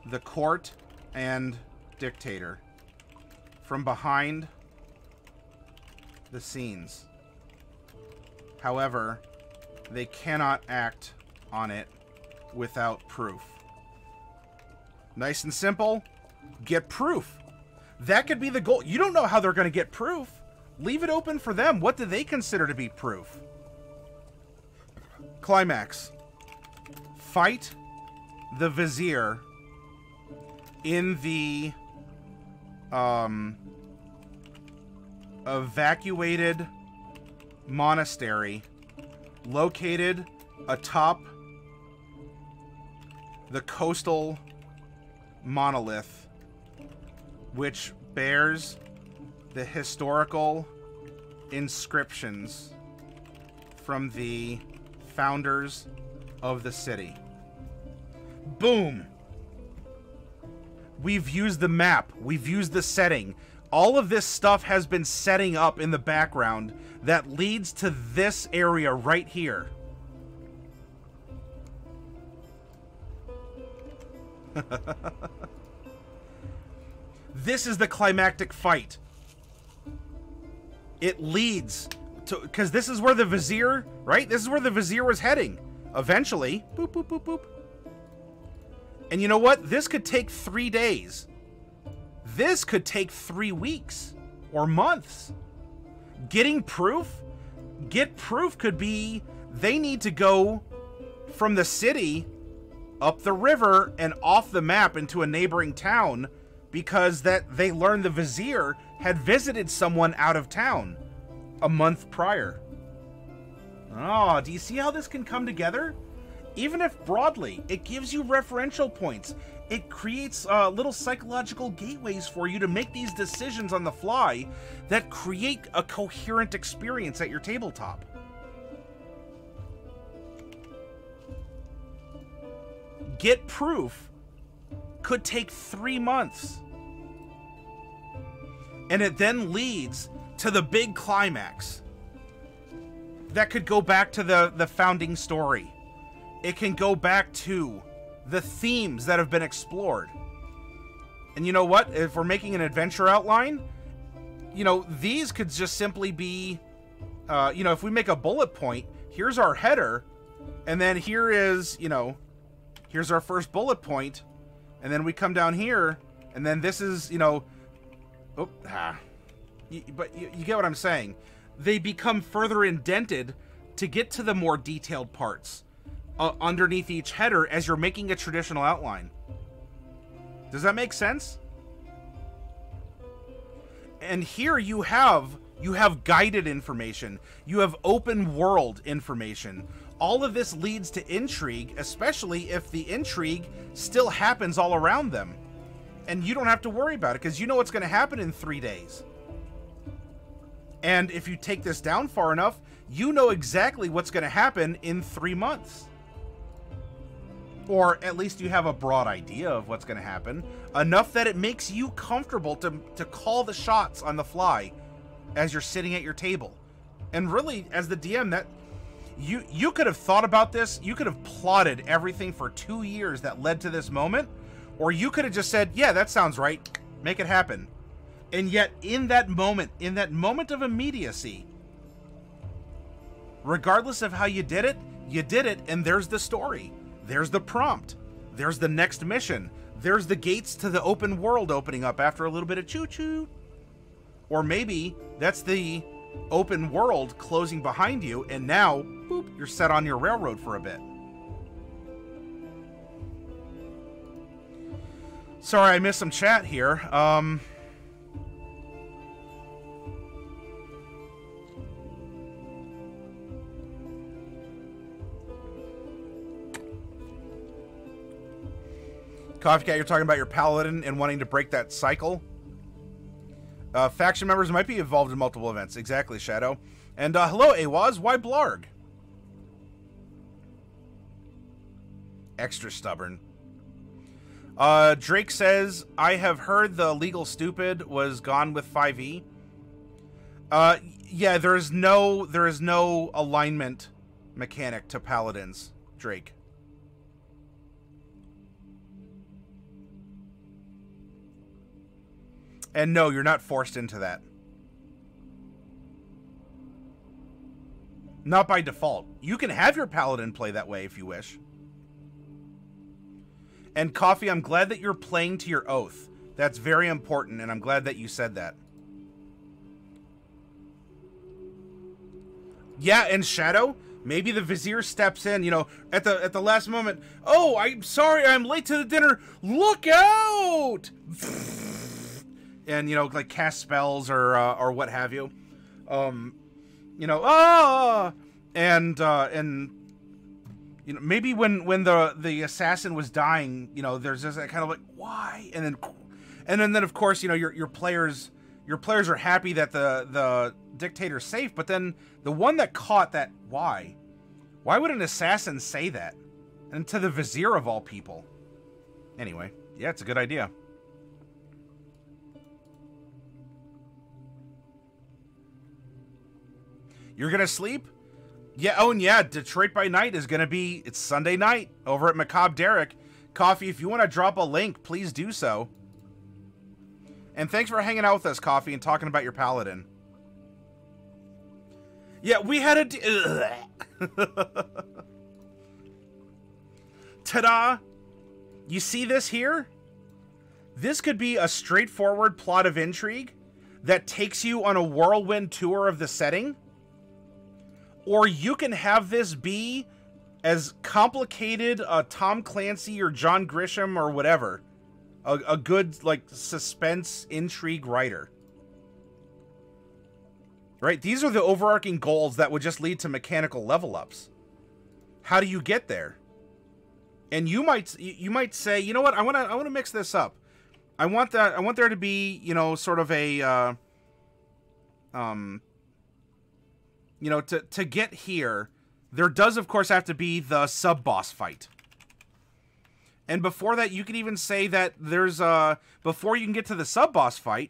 the court and dictator from behind the scenes. However, they cannot act on it without proof. Nice and simple. Get proof. That could be the goal. You don't know how they're going to get proof. Leave it open for them. What do they consider to be proof? Climax. Fight the Vizier in the um evacuated monastery located atop the coastal monolith, which bears the historical inscriptions from the founders of the city. Boom! We've used the map. We've used the setting. All of this stuff has been setting up in the background that leads to this area right here. This is the climactic fight. It leads to, because this is where the Vizier, right? This is where the Vizier was heading. Eventually. Boop, boop, boop, boop. And you know what? This could take three days. This could take three weeks or months. Getting proof? Get proof could be they need to go from the city up the river and off the map into a neighboring town because that they learned the Vizier had visited someone out of town a month prior. Oh, do you see how this can come together? Even if broadly, it gives you referential points. It creates uh, little psychological gateways for you to make these decisions on the fly that create a coherent experience at your tabletop. Get proof could take three months. And it then leads to the big climax. That could go back to the, the founding story. It can go back to the themes that have been explored. And you know what? If we're making an adventure outline, you know, these could just simply be, uh, you know, if we make a bullet point, here's our header, and then here is, you know, here's our first bullet point, and then we come down here, and then this is, you know, oh, ah, you, but you, you get what I'm saying. They become further indented to get to the more detailed parts. Uh, underneath each header as you're making a traditional outline. Does that make sense? And here you have You have guided information. You have open world information. All of this leads to intrigue, especially if the intrigue still happens all around them. And you don't have to worry about it because you know what's going to happen in three days. And if you take this down far enough, you know exactly what's going to happen in three months. Or at least you have a broad idea of what's going to happen. Enough that it makes you comfortable to, to call the shots on the fly as you're sitting at your table. And really, as the D M, that you you could have thought about this. You could have plotted everything for two years that led to this moment. Or you could have just said, yeah, that sounds right. Make it happen. And yet, in that moment, in that moment of immediacy, regardless of how you did it, you did it, and there's the story. There's the prompt. There's the next mission. There's the gates to the open world opening up after a little bit of choo-choo. Or maybe that's the open world closing behind you, and now, boop, you're set on your railroad for a bit. Sorry, I missed some chat here. Um... Coffee Cat, you're talking about your paladin and wanting to break that cycle. Uh, faction members might be involved in multiple events. Exactly, Shadow. And uh, hello, Awaz. Why Blarg? Extra stubborn. Uh, Drake says, I have heard the legal stupid was gone with five E. Uh, yeah, there is no, there is no alignment mechanic to paladins, Drake. And no, you're not forced into that. Not by default. You can have your paladin play that way if you wish. And Coffee, I'm glad that you're playing to your oath. That's very important, and I'm glad that you said that. Yeah, and Shadow, maybe the Vizier steps in, you know, at the at the last moment. Oh, I'm sorry, I'm late to the dinner. Look out! And, you know, like cast spells or uh, or what have you, um, you know, ah, and uh, and you know, maybe when when the the assassin was dying, you know, there's just that kind of like why, and then and then, then of course, you know, your your players your players are happy that the the dictator's safe, but then the one that caught that why, why would an assassin say that, and to the Vizier of all people, anyway, yeah, it's a good idea. You're going to sleep? Yeah, oh, and yeah, Detroit by Night is going to be... It's Sunday night over at Macabre Derek. Coffee, if you want to drop a link, please do so. And thanks for hanging out with us, Coffee, and talking about your paladin. Yeah, we had a... Ta-da! You see this here? This could be a straightforward plot of intrigue that takes you on a whirlwind tour of the setting. Or you can have this be as complicated a Tom Clancy or John Grisham or whatever. A, a good, like, suspense intrigue writer. Right? These are the overarching goals that would just lead to mechanical level-ups. How do you get there? And you might you might say, you know what? I want to I want to mix this up. I want that I want there to be, you know, sort of a uh, um You know, to, to get here, there does, of course, have to be the sub-boss fight. And before that, you can even say that there's a... Before you can get to the sub-boss fight,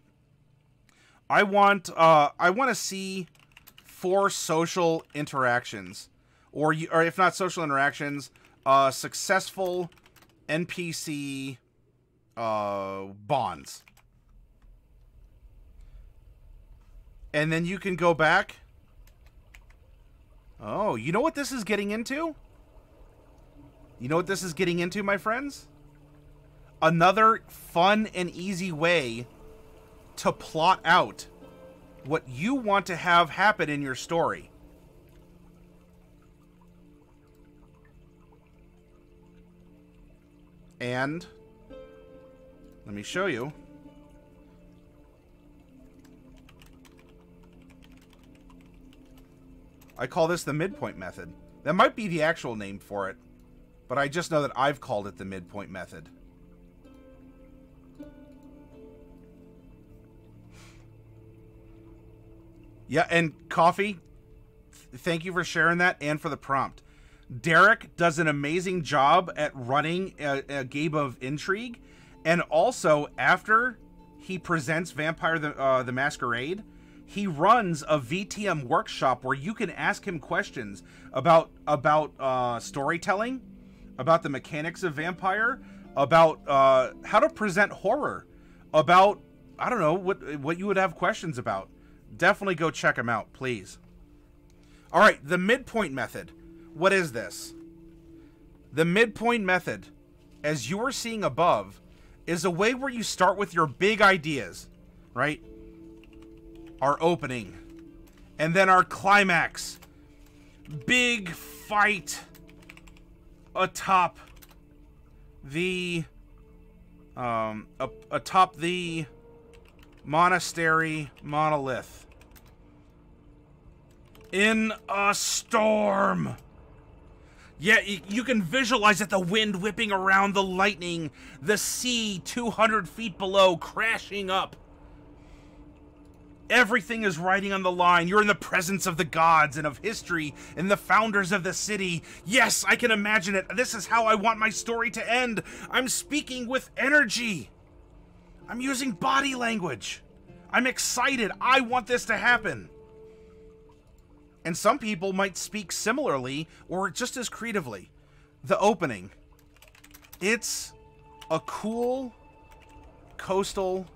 I want uh, I want to see four social interactions. Or, you, or if not social interactions, uh, successful N P C uh, bonds. And then you can go back... Oh, you know what this is getting into? You know what this is getting into, my friends? Another fun and easy way to plot out what you want to have happen in your story. And let me show you. I call this the midpoint method. That might be the actual name for it, but I just know that I've called it the midpoint method. Yeah, and Coffee, th thank you for sharing that and for the prompt. Derek does an amazing job at running a, a game of intrigue, and also after he presents Vampire the, uh, the Masquerade, he runs a V T M workshop where you can ask him questions about about uh, storytelling, about the mechanics of Vampire, about uh, how to present horror, about I don't know what what you would have questions about. Definitely go check them out, please. All right, the midpoint method. What is this? The midpoint method, as you are seeing above, is a way where you start with your big ideas, right? Our opening, and then our climax. Big fight atop the um atop the monastery monolith in a storm. Yeah, you can visualize it, the wind whipping around, the lightning, the sea two hundred feet below crashing up. Everything is riding on the line. You're in the presence of the gods and of history and the founders of the city. Yes, I can imagine it. This is how I want my story to end. I'm speaking with energy. I'm using body language. I'm excited. I want this to happen. And some people might speak similarly or just as creatively. The opening. It's a cool coastal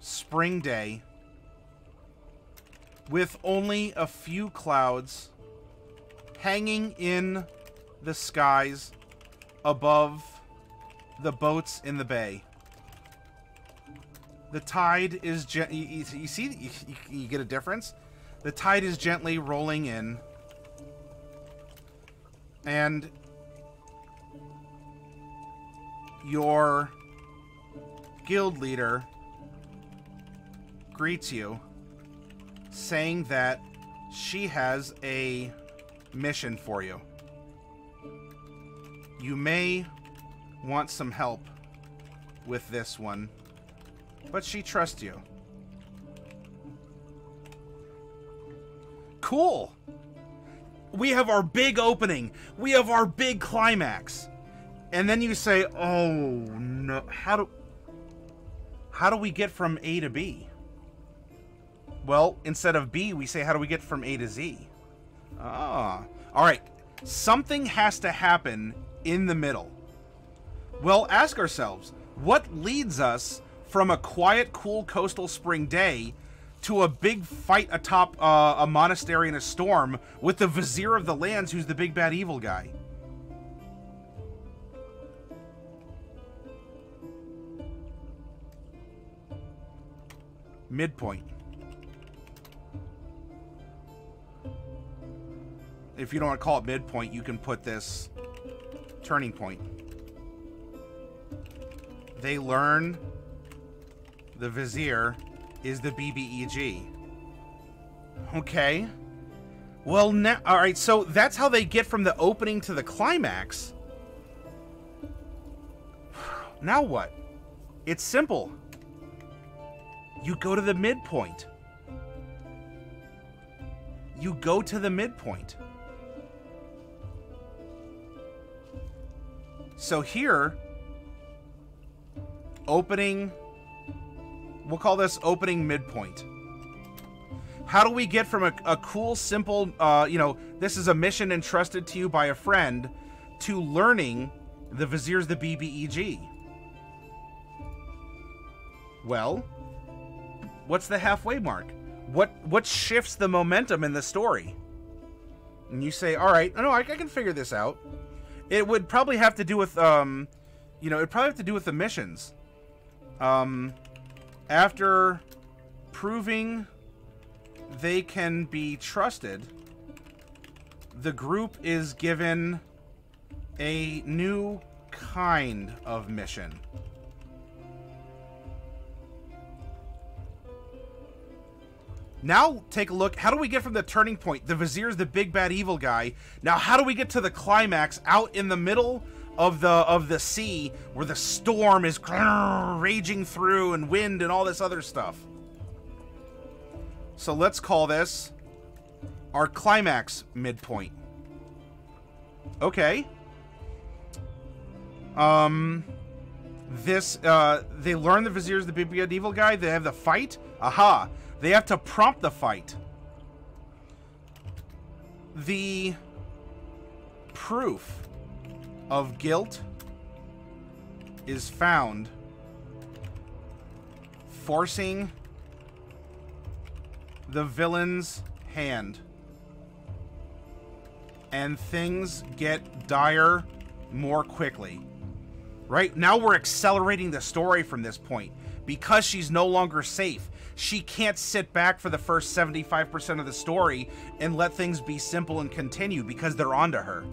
spring day with only a few clouds hanging in the skies above the boats in the bay. The tide is gen- you, you see, you, you get a difference? The tide is gently rolling in. And your guild leader greets you, saying that she has a mission for you. You may want some help with this one. But she trusts you. Cool. We have our big opening. We have our big climax. And then you say, oh no, how do how do we get from A to B? Well, instead of B, we say, how do we get from A to Z? Ah, all right. Something has to happen in the middle. Well, ask ourselves, what leads us from a quiet, cool coastal spring day to a big fight atop uh, a monastery in a storm with the Vizier of the Lands, who's the big bad evil guy? Midpoint. If you don't want to call it midpoint, you can put this turning point. They learn the Vizier is the B B E G. Okay. Well, now... Alright, so that's how they get from the opening to the climax. Now what? It's simple. You go to the midpoint. You go to the midpoint. So here... Opening... We'll call this opening midpoint. How do we get from a, a cool, simple, uh, you know, this is a mission entrusted to you by a friend, to learning the Vizier's the B B E G? Well, what's the halfway mark? What what shifts the momentum in the story? And you say, all right, no, I, I can figure this out. It would probably have to do with, um, you know, it'd probably have to do with the missions. Um... After proving they can be trusted, the group is given a new kind of mission. Now take a look, how do we get from the turning point? The Vizier's the big bad evil guy. Now how do we get to the climax out in the middle of the of the sea where the storm is raging through and wind and all this other stuff? So let's call this our climax midpoint. Okay. Um this uh they learn the Vizier's the big bad evil guy, they have the fight. Aha. They have to prompt the fight. The proof of guilt is found forcing the villain's hand, and things get dire more quickly. Right now we're accelerating the story from this point because she's no longer safe. She can't sit back for the first seventy-five percent of the story and let things be simple and continue, because they're onto her.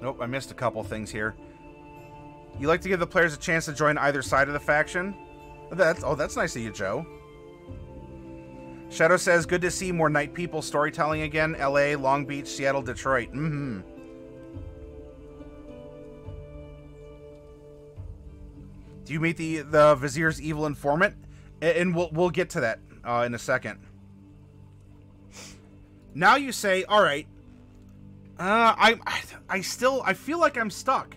Nope, I missed a couple things here. You like to give the players a chance to join either side of the faction? That's, oh, that's nice of you, Joe. Shadow says, good to see more night people storytelling again. L A, Long Beach, Seattle, Detroit. Mm-hmm. Do you meet the, the Vizier's evil informant? And we'll, we'll get to that uh, in a second. Now you say, all right, uh, I, I still, I feel like I'm stuck.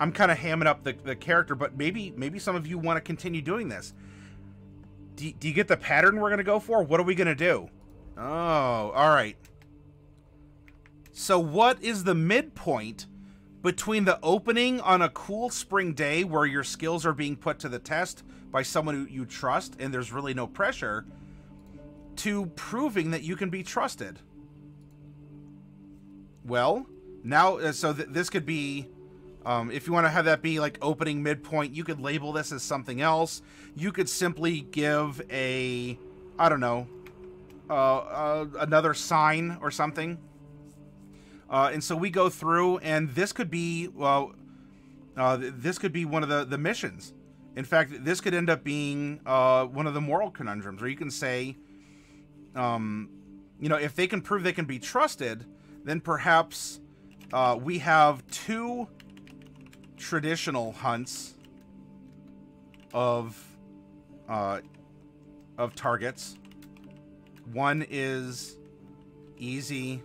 I'm kind of hamming up the, the character, but maybe maybe some of you want to continue doing this. Do, do you get the pattern we're going to go for? What are we going to do? Oh, all right. So what is the midpoint between the opening on a cool spring day where your skills are being put to the test by someone who you trust and there's really no pressure, to proving that you can be trusted? Well, now, so th this could be... Um, if you want to have that be like opening midpoint, you could label this as something else. You could simply give a, I don't know, uh, uh, another sign or something. Uh, and so we go through, and this could be, well, uh, this could be one of the, the missions. In fact, this could end up being uh, one of the moral conundrums, where you can say, um, you know, if they can prove they can be trusted, then perhaps uh, we have two traditional hunts of uh, of targets. One is easy,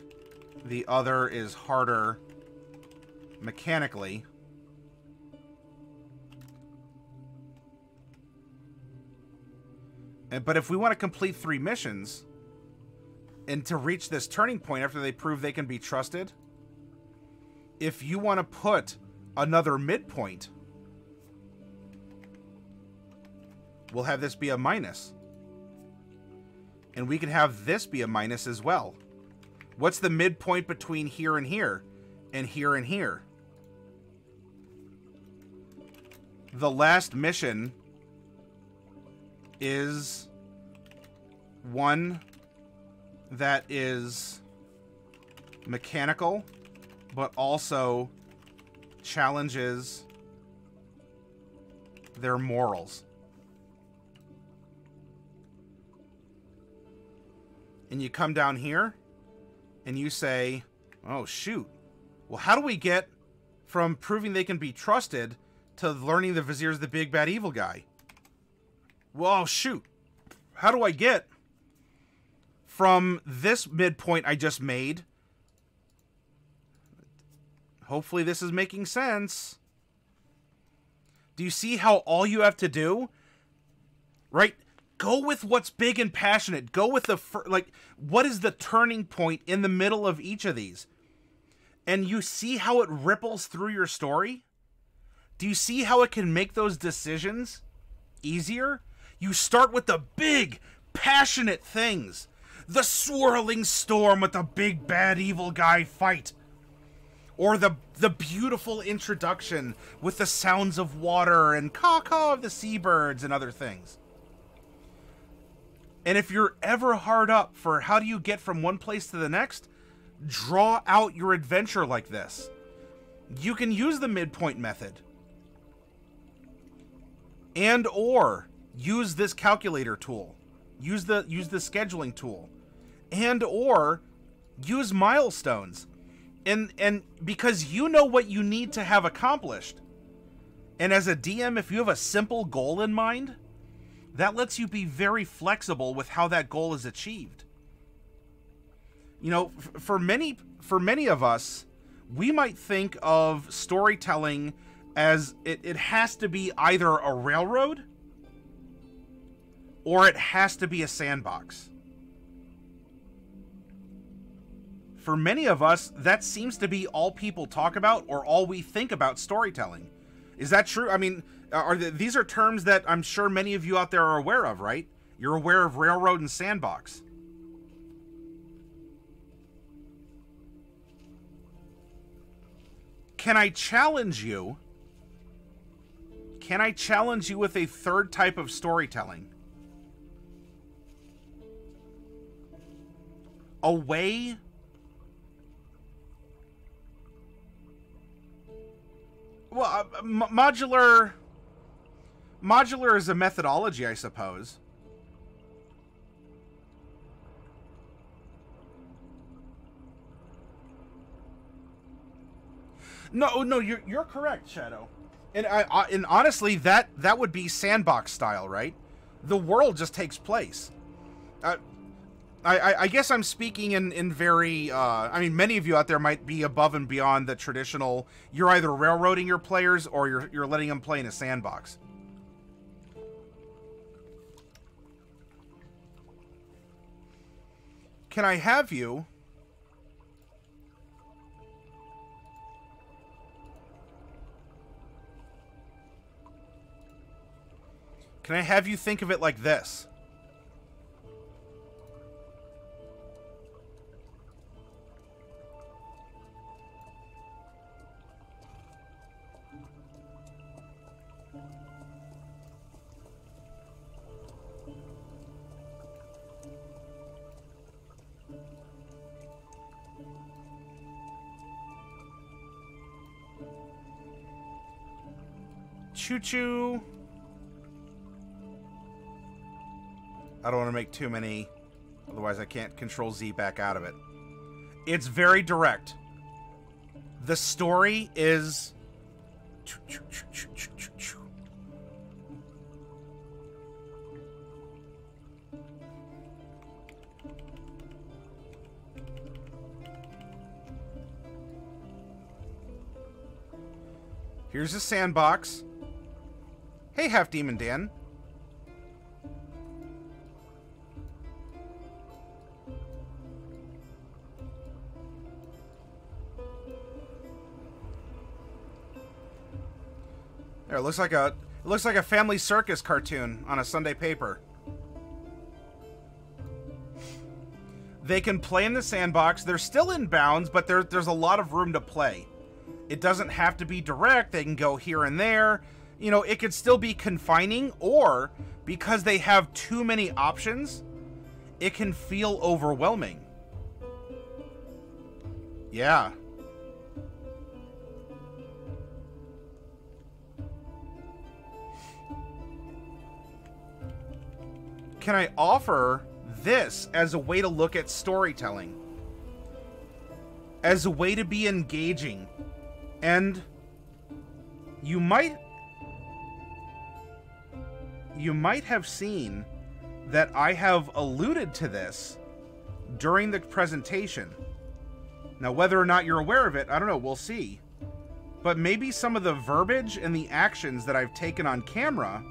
the other is harder mechanically. And, but if we want to complete three missions and to reach this turning point after they prove they can be trusted, if you want to put another midpoint, we'll have this be a minus, and we can have this be a minus as well. What's the midpoint between here and here and here and here? The last mission is one that is mechanical but also challenges their morals. And you come down here and you say, oh shoot, well how do we get from proving they can be trusted to learning the Vizier's the big bad evil guy? Well shoot, how do I get from this midpoint I just made? Hopefully this is making sense. Do you see how all you have to do, right? Go with what's big and passionate. Go with the, like, what is the turning point in the middle of each of these? And you see how it ripples through your story? Do you see how it can make those decisions easier? You start with the big, passionate things. The swirling storm with the big, bad, evil guy fight. Or the the beautiful introduction with the sounds of water and caw-caw of the seabirds and other things. And if you're ever hard up for how do you get from one place to the next, draw out your adventure like this. You can use the midpoint method. and or use this calculator tool, use the use the scheduling tool, and or use milestones, and and because you know what you need to have accomplished. And as a D M, if you have a simple goal in mind, that lets you be very flexible with how that goal is achieved. You know, for many for many of us, we might think of storytelling as it, it has to be either a railroad or it has to be a sandbox. For many of us, that seems to be all people talk about, or all we think about storytelling. Is that true? I mean, are the, these are terms that I'm sure many of you out there are aware of, right? You're aware of railroad and sandbox. Can I challenge you? Can I challenge you with a third type of storytelling? A way Well, uh, m modular modular is a methodology, I suppose. No, no, you're you're correct, Shadow. And I, I and honestly, that that would be sandbox style, right? The world just takes place. Uh, I, I I guess I'm speaking in in very. Uh, I mean, many of you out there might be above and beyond the traditional. You're either railroading your players or you're you're letting them play in a sandbox. Can I have you? Can I have you think of it like this? Choo-choo. I don't want to make too many, otherwise I can't control Z back out of it. It's very direct. The story is... Here's a sandbox. Hey, Half-Demon Dan. There, it looks like a it looks like a family circus cartoon on a Sunday paper. They can play in the sandbox. They're still in bounds, but there, there's a lot of room to play. It doesn't have to be direct. They can go here and there. You know, it could still be confining, or because they have too many options, it can feel overwhelming. Yeah. Can I offer this as a way to look at storytelling? As a way to be engaging. And you might... You might have seen that I have alluded to this during the presentation. Now, whether or not you're aware of it, I don't know, we'll see. But maybe some of the verbiage and the actions that I've taken on camera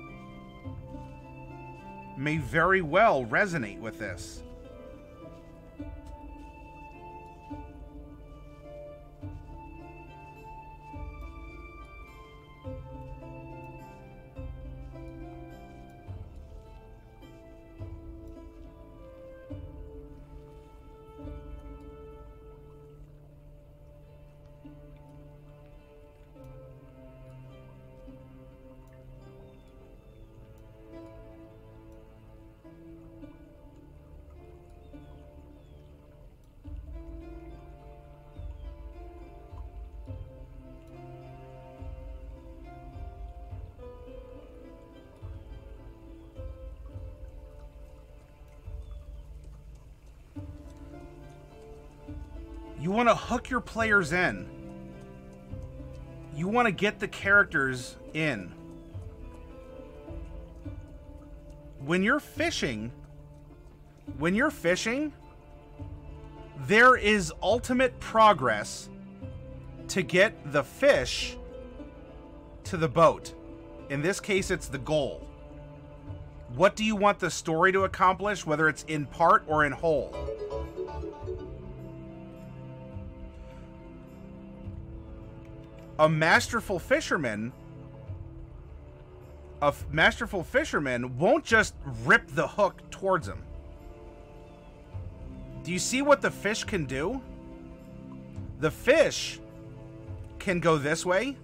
may very well resonate with this. You want to hook your players in. You want to get the characters in. When you're fishing, when you're fishing, there is ultimate progress to get the fish to the boat. In this case, it's the goal. What do you want the story to accomplish, whether it's in part or in whole? A masterful fisherman, a masterful fisherman won't just rip the hook towards him. Do you see what the fish can do? The fish can go this way.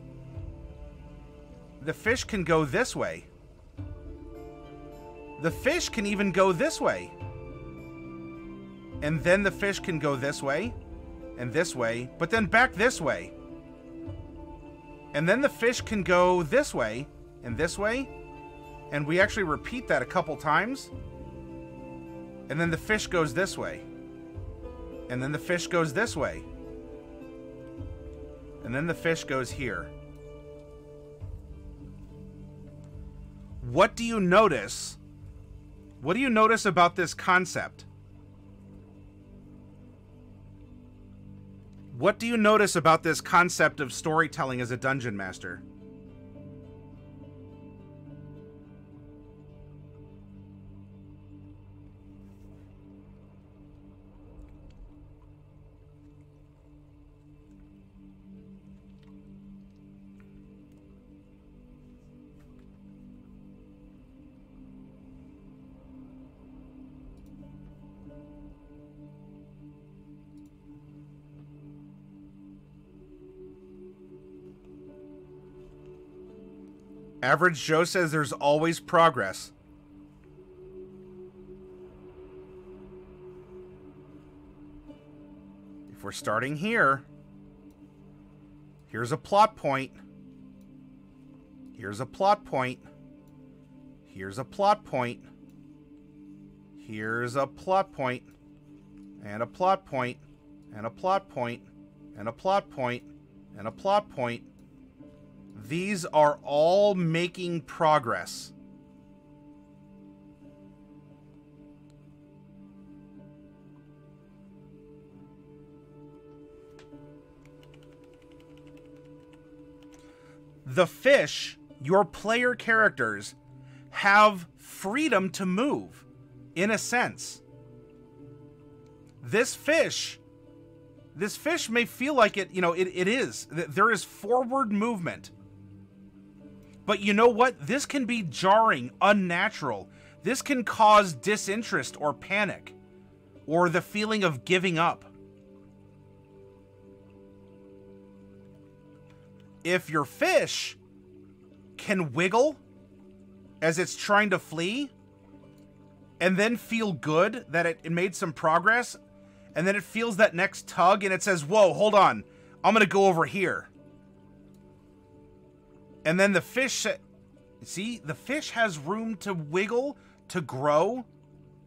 The fish can go this way. The fish can even go this way. And then the fish can go this way and this way, but then back this way. And then the fish can go this way and this way. And we actually repeat that a couple times. And then the fish goes this way. And then the fish goes this way. And then the fish goes here. What do you notice? What do you notice about this concept? What do you notice about this concept of storytelling as a dungeon master? Average Joe says there's always progress. If we're starting here, here's a plot point. Here's a plot point. Here's a plot point. Here's a plot point. And a plot point. And a plot point. And a plot point. And a plot point. These are all making progress. The fish, your player characters, have freedom to move, in a sense. This fish, this fish may feel like it, you know, it, it is. There is forward movement. But you know what? This can be jarring, unnatural. This can cause disinterest or panic or the feeling of giving up. If your fish can wiggle as it's trying to flee and then feel good that it, it made some progress, and then it feels that next tug and it says, whoa, hold on, I'm going to go over here. And then the fish, see, the fish has room to wiggle, to grow.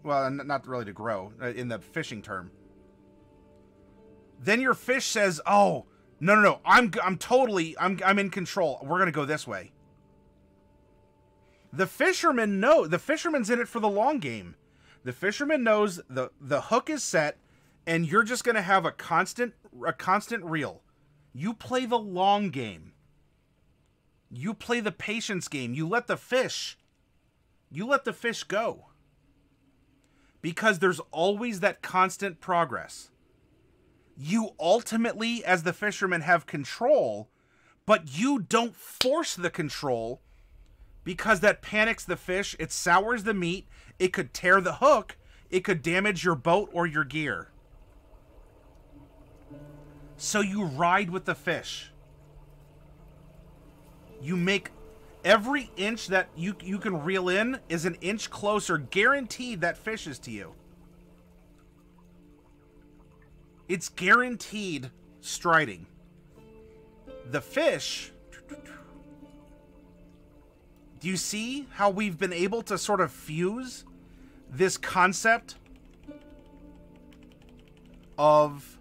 Well, not really to grow, in the fishing term. Then your fish says, oh, no, no, no, I'm, I'm totally, I'm, I'm in control. We're going to go this way. The fisherman knows, the fisherman's in it for the long game. The fisherman knows the, the hook is set, and you're just going to have a constant, a constant reel. You play the long game. You play the patience game. You let the fish, you let the fish go. Because there's always that constant progress. You ultimately, as the fisherman, have control, but you don't force the control because that panics the fish. It sours the meat. It could tear the hook. It could damage your boat or your gear. So you ride with the fish. You make every inch that you, you can reel in is an inch closer, guaranteed that fish is to you. It's guaranteed striding. The fish, do you see how we've been able to sort of fuse this concept of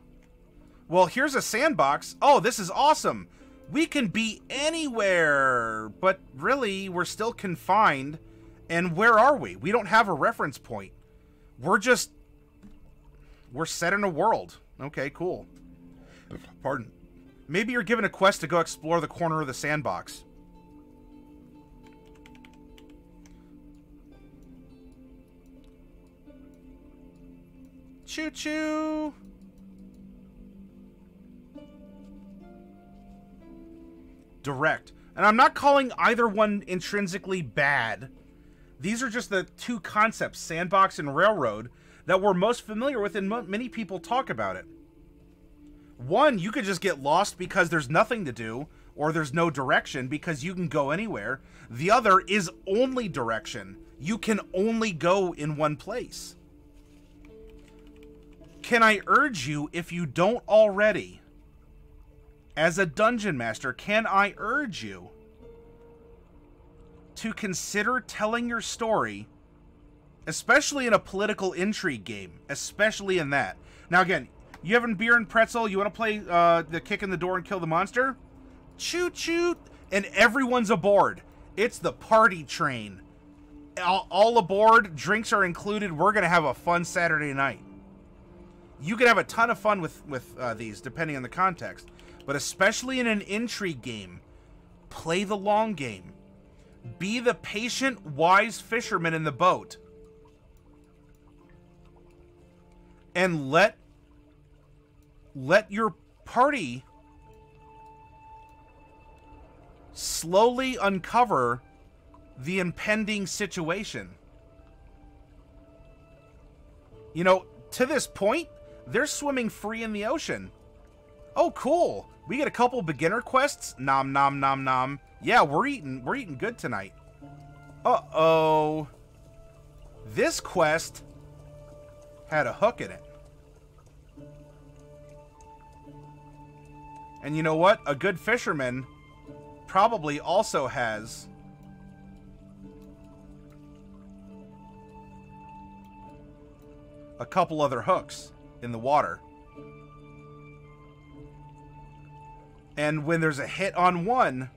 Well, here's a sandbox. Oh, this is awesome. We can be anywhere, but really, we're still confined. And where are we? We don't have a reference point. We're just... We're set in a world. Okay, cool. Pardon. Maybe you're given a quest to go explore the corner of the sandbox. Choo-choo! Direct. And I'm not calling either one intrinsically bad. These are just the two concepts, sandbox and railroad, that we're most familiar with and many people talk about it. One, you could just get lost because there's nothing to do, or there's no direction because you can go anywhere. The other is only direction. You can only go in one place. Can I urge you, if you don't already, as a dungeon master, can I urge you to consider telling your story, especially in a political intrigue game, especially in that. Now again, you having beer and pretzel, you want to play uh, the kick in the door and kill the monster? Choot choot! And everyone's aboard. It's the party train. All, all aboard, drinks are included, we're going to have a fun Saturday night. You can have a ton of fun with, with uh, these, depending on the context. But especially in an intrigue game, play the long game. Be the patient, wise fisherman in the boat. And let let your party slowly uncover the impending situation. You know, to this point, they're swimming free in the ocean. Oh, cool. We get a couple beginner quests. Nom nom nom nom. Yeah, we're eating we're eating good tonight. Uh-oh. This quest had a hook in it. And you know what? A good fisherman probably also has a couple other hooks in the water. And when there's a hit on one,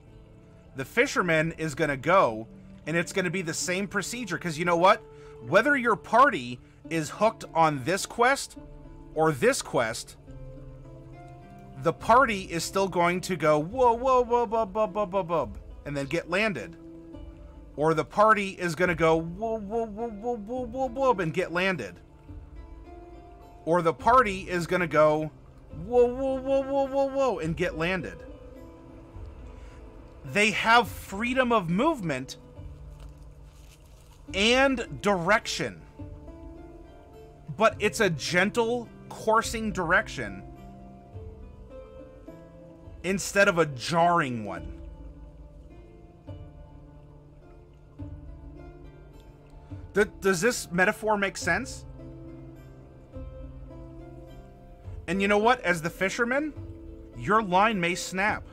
the fisherman is going to go, and it's going to be the same procedure. Because you know what? Whether your party is hooked on this quest or this quest, the party is still going to go, whoa, whoa, whoa, whoa, whoa, whoa, whoa, whoa, and then get landed. Or the party is going to go, whoa, whoa, whoa, whoa, whoa, whoa, whoa, and get landed. Or the party is going to go, whoa, whoa, whoa, whoa, whoa, whoa, and get landed. They have freedom of movement and direction. But it's a gentle, coursing direction instead of a jarring one. Th- does this metaphor make sense? And you know what? As the fisherman, your line may snap.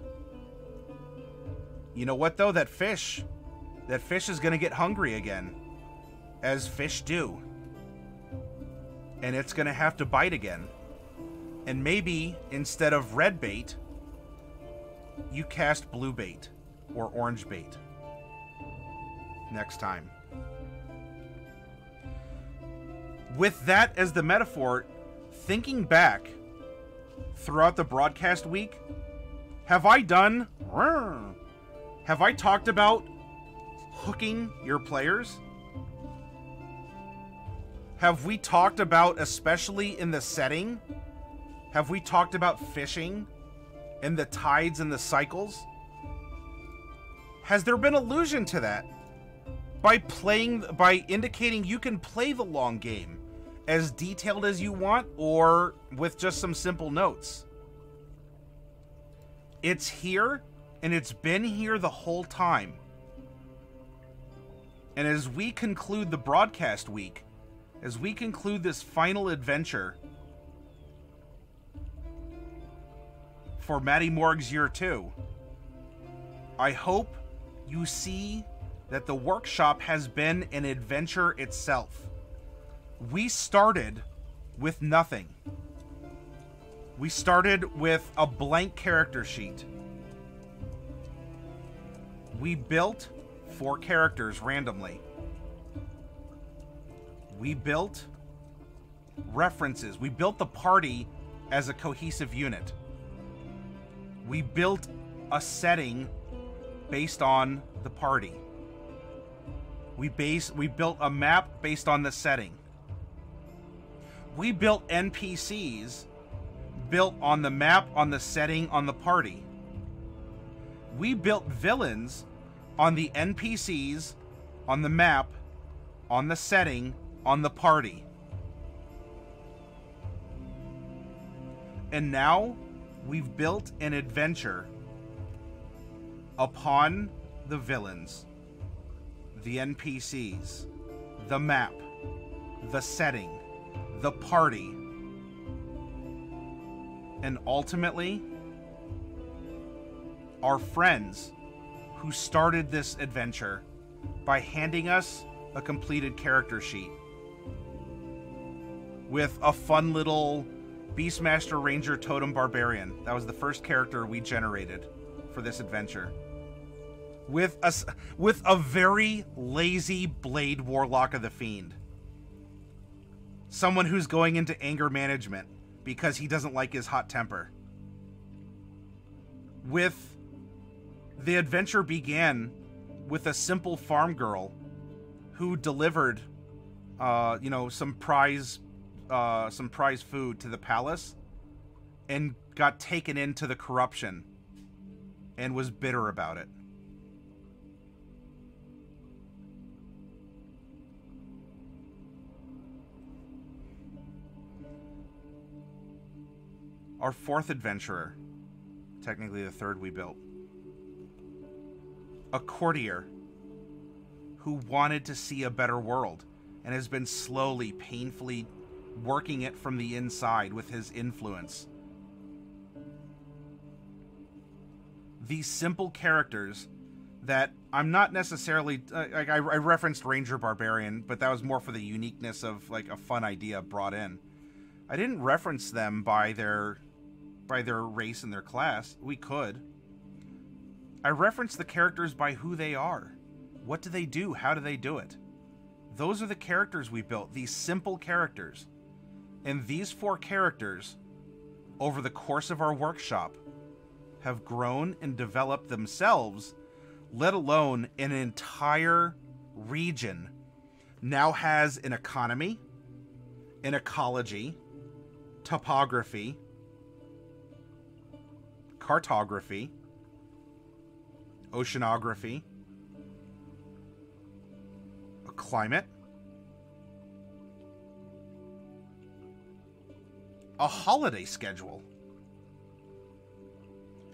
You know what, though? That fish, that fish is going to get hungry again, as fish do. And it's going to have to bite again. And maybe, instead of red bait, you cast blue bait or orange bait next time. With that as the metaphor, thinking back throughout the broadcast week, have I done, have I talked about hooking your players? Have we talked about, especially in the setting, have we talked about fishing and the tides and the cycles? Has there been allusion to that by playing, by indicating you can play the long game as detailed as you want or with just some simple notes? It's here, and it's been here the whole time. And as we conclude the broadcast week, as we conclude this final adventure for Matty Morgz Year two, I hope you see that the workshop has been an adventure itself. We started with nothing. We started with a blank character sheet. We built four characters randomly. We built references. We built the party as a cohesive unit. We built a setting based on the party. We base we built a map based on the setting. We built N P Cs built on the map, on the setting, on the party. We built villains on the N P Cs, on the map, on the setting, on the party. And now we've built an adventure upon the villains, the N P Cs, the map, the setting, the party, and ultimately our friends who started this adventure by handing us a completed character sheet with a fun little Beastmaster Ranger Totem Barbarian. That was the first character we generated for this adventure. With a, with a very lazy Blade Warlock of the Fiend. Someone who's going into anger management because he doesn't like his hot temper. With... The adventure began with a simple farm girl who delivered, uh, you know, some prize... Uh, some prize food to the palace and got taken into the corruption and was bitter about it. Our fourth adventurer, technically the third we built, a courtier who wanted to see a better world and has been slowly, painfully working it from the inside with his influence. These simple characters that I'm not necessarily... Uh, I, I referenced Ranger Barbarian, but that was more for the uniqueness of like a fun idea brought in. I didn't reference them by their, by their race and their class. We could. I referenced the characters by who they are. What do they do? How do they do it? Those are the characters we built. These simple characters. And these four characters, over the course of our workshop, have grown and developed themselves, let alone an entire region now has an economy, an ecology, topography, cartography, oceanography, a climate, a holiday schedule,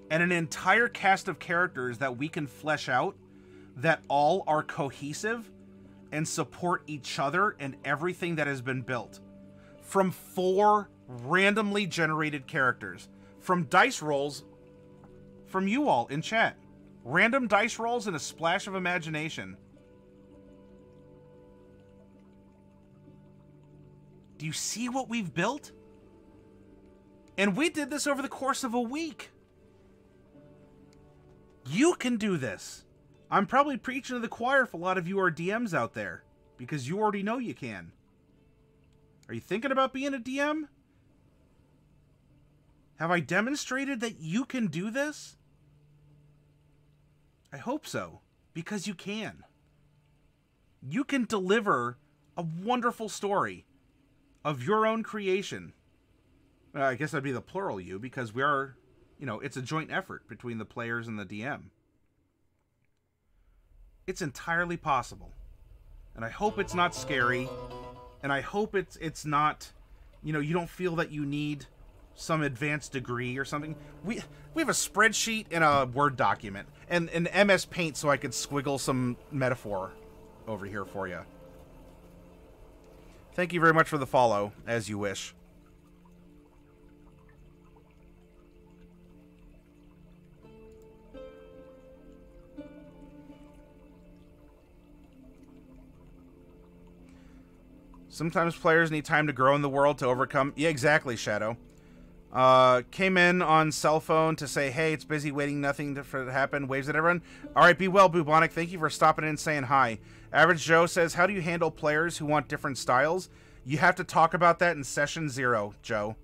and an entire cast of characters that we can flesh out that all are cohesive and support each other and everything that has been built from four randomly generated characters, from dice rolls from you all in chat, random dice rolls and a splash of imagination. Do you see what we've built? And we did this over the course of a week. You can do this. I'm probably preaching to the choir if a lot of you are D Ms out there, because you already know you can. Are you thinking about being a D M? Have I demonstrated that you can do this? I hope so, because you can. You can deliver a wonderful story of your own creation. Uh, I guess that'd be the plural you, because we are, you know, it's a joint effort between the players and the D M. It's entirely possible. And I hope it's not scary. And I hope it's, it's not, you know, you don't feel that you need some advanced degree or something. We, we have a spreadsheet and a Word document and an M S Paint so I could squiggle some metaphor over here for you. Thank you very much for the follow, as you wish. Sometimes players need time to grow in the world to overcome... Yeah, exactly, Shadow. Uh, came in on cell phone to say, hey, it's busy waiting, nothing to, for it to happen. Waves at everyone. All right, be well, Bubonic. Thank you for stopping in and saying hi. Average Joe says, how do you handle players who want different styles? You have to talk about that in session zero, Joe.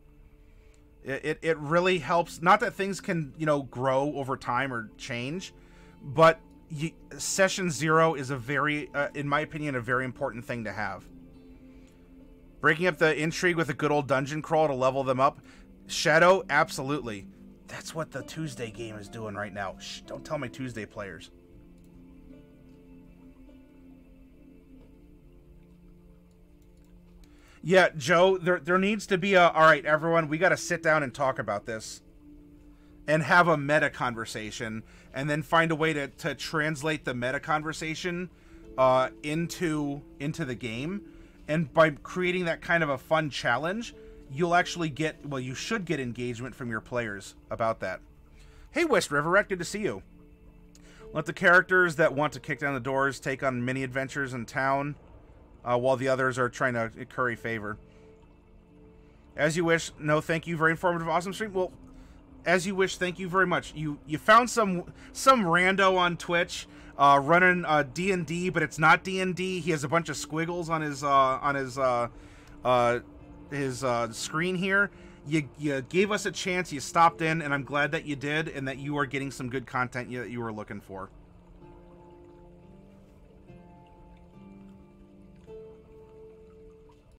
It, it, it really helps. Not that things can, you know, grow over time or change, but you, session zero is a very, uh, in my opinion, a very important thing to have. Breaking up the intrigue with a good old dungeon crawl to level them up. Shadow, absolutely. That's what the Tuesday game is doing right now. Shh, don't tell my Tuesday players. Yeah, Joe, there, there needs to be a, all right, everyone, we got to sit down and talk about this and have a meta conversation and then find a way to, to translate the meta conversation uh, into, into the game. And by creating that kind of a fun challenge, you'll actually get, well, you should get engagement from your players about that. Hey, West River, good to see you. Let the characters that want to kick down the doors take on mini adventures in town, uh, while the others are trying to curry favor. As you wish. No, thank you. Very informative, awesome stream. Well, as you wish, thank you very much. You you found some some rando on Twitch uh, running uh, D and D, but it's not D and D. He has a bunch of squiggles on his uh, on his. Uh, uh, his uh, screen here. You, you gave us a chance, you stopped in, and I'm glad that you did and that you are getting some good content that you were looking for.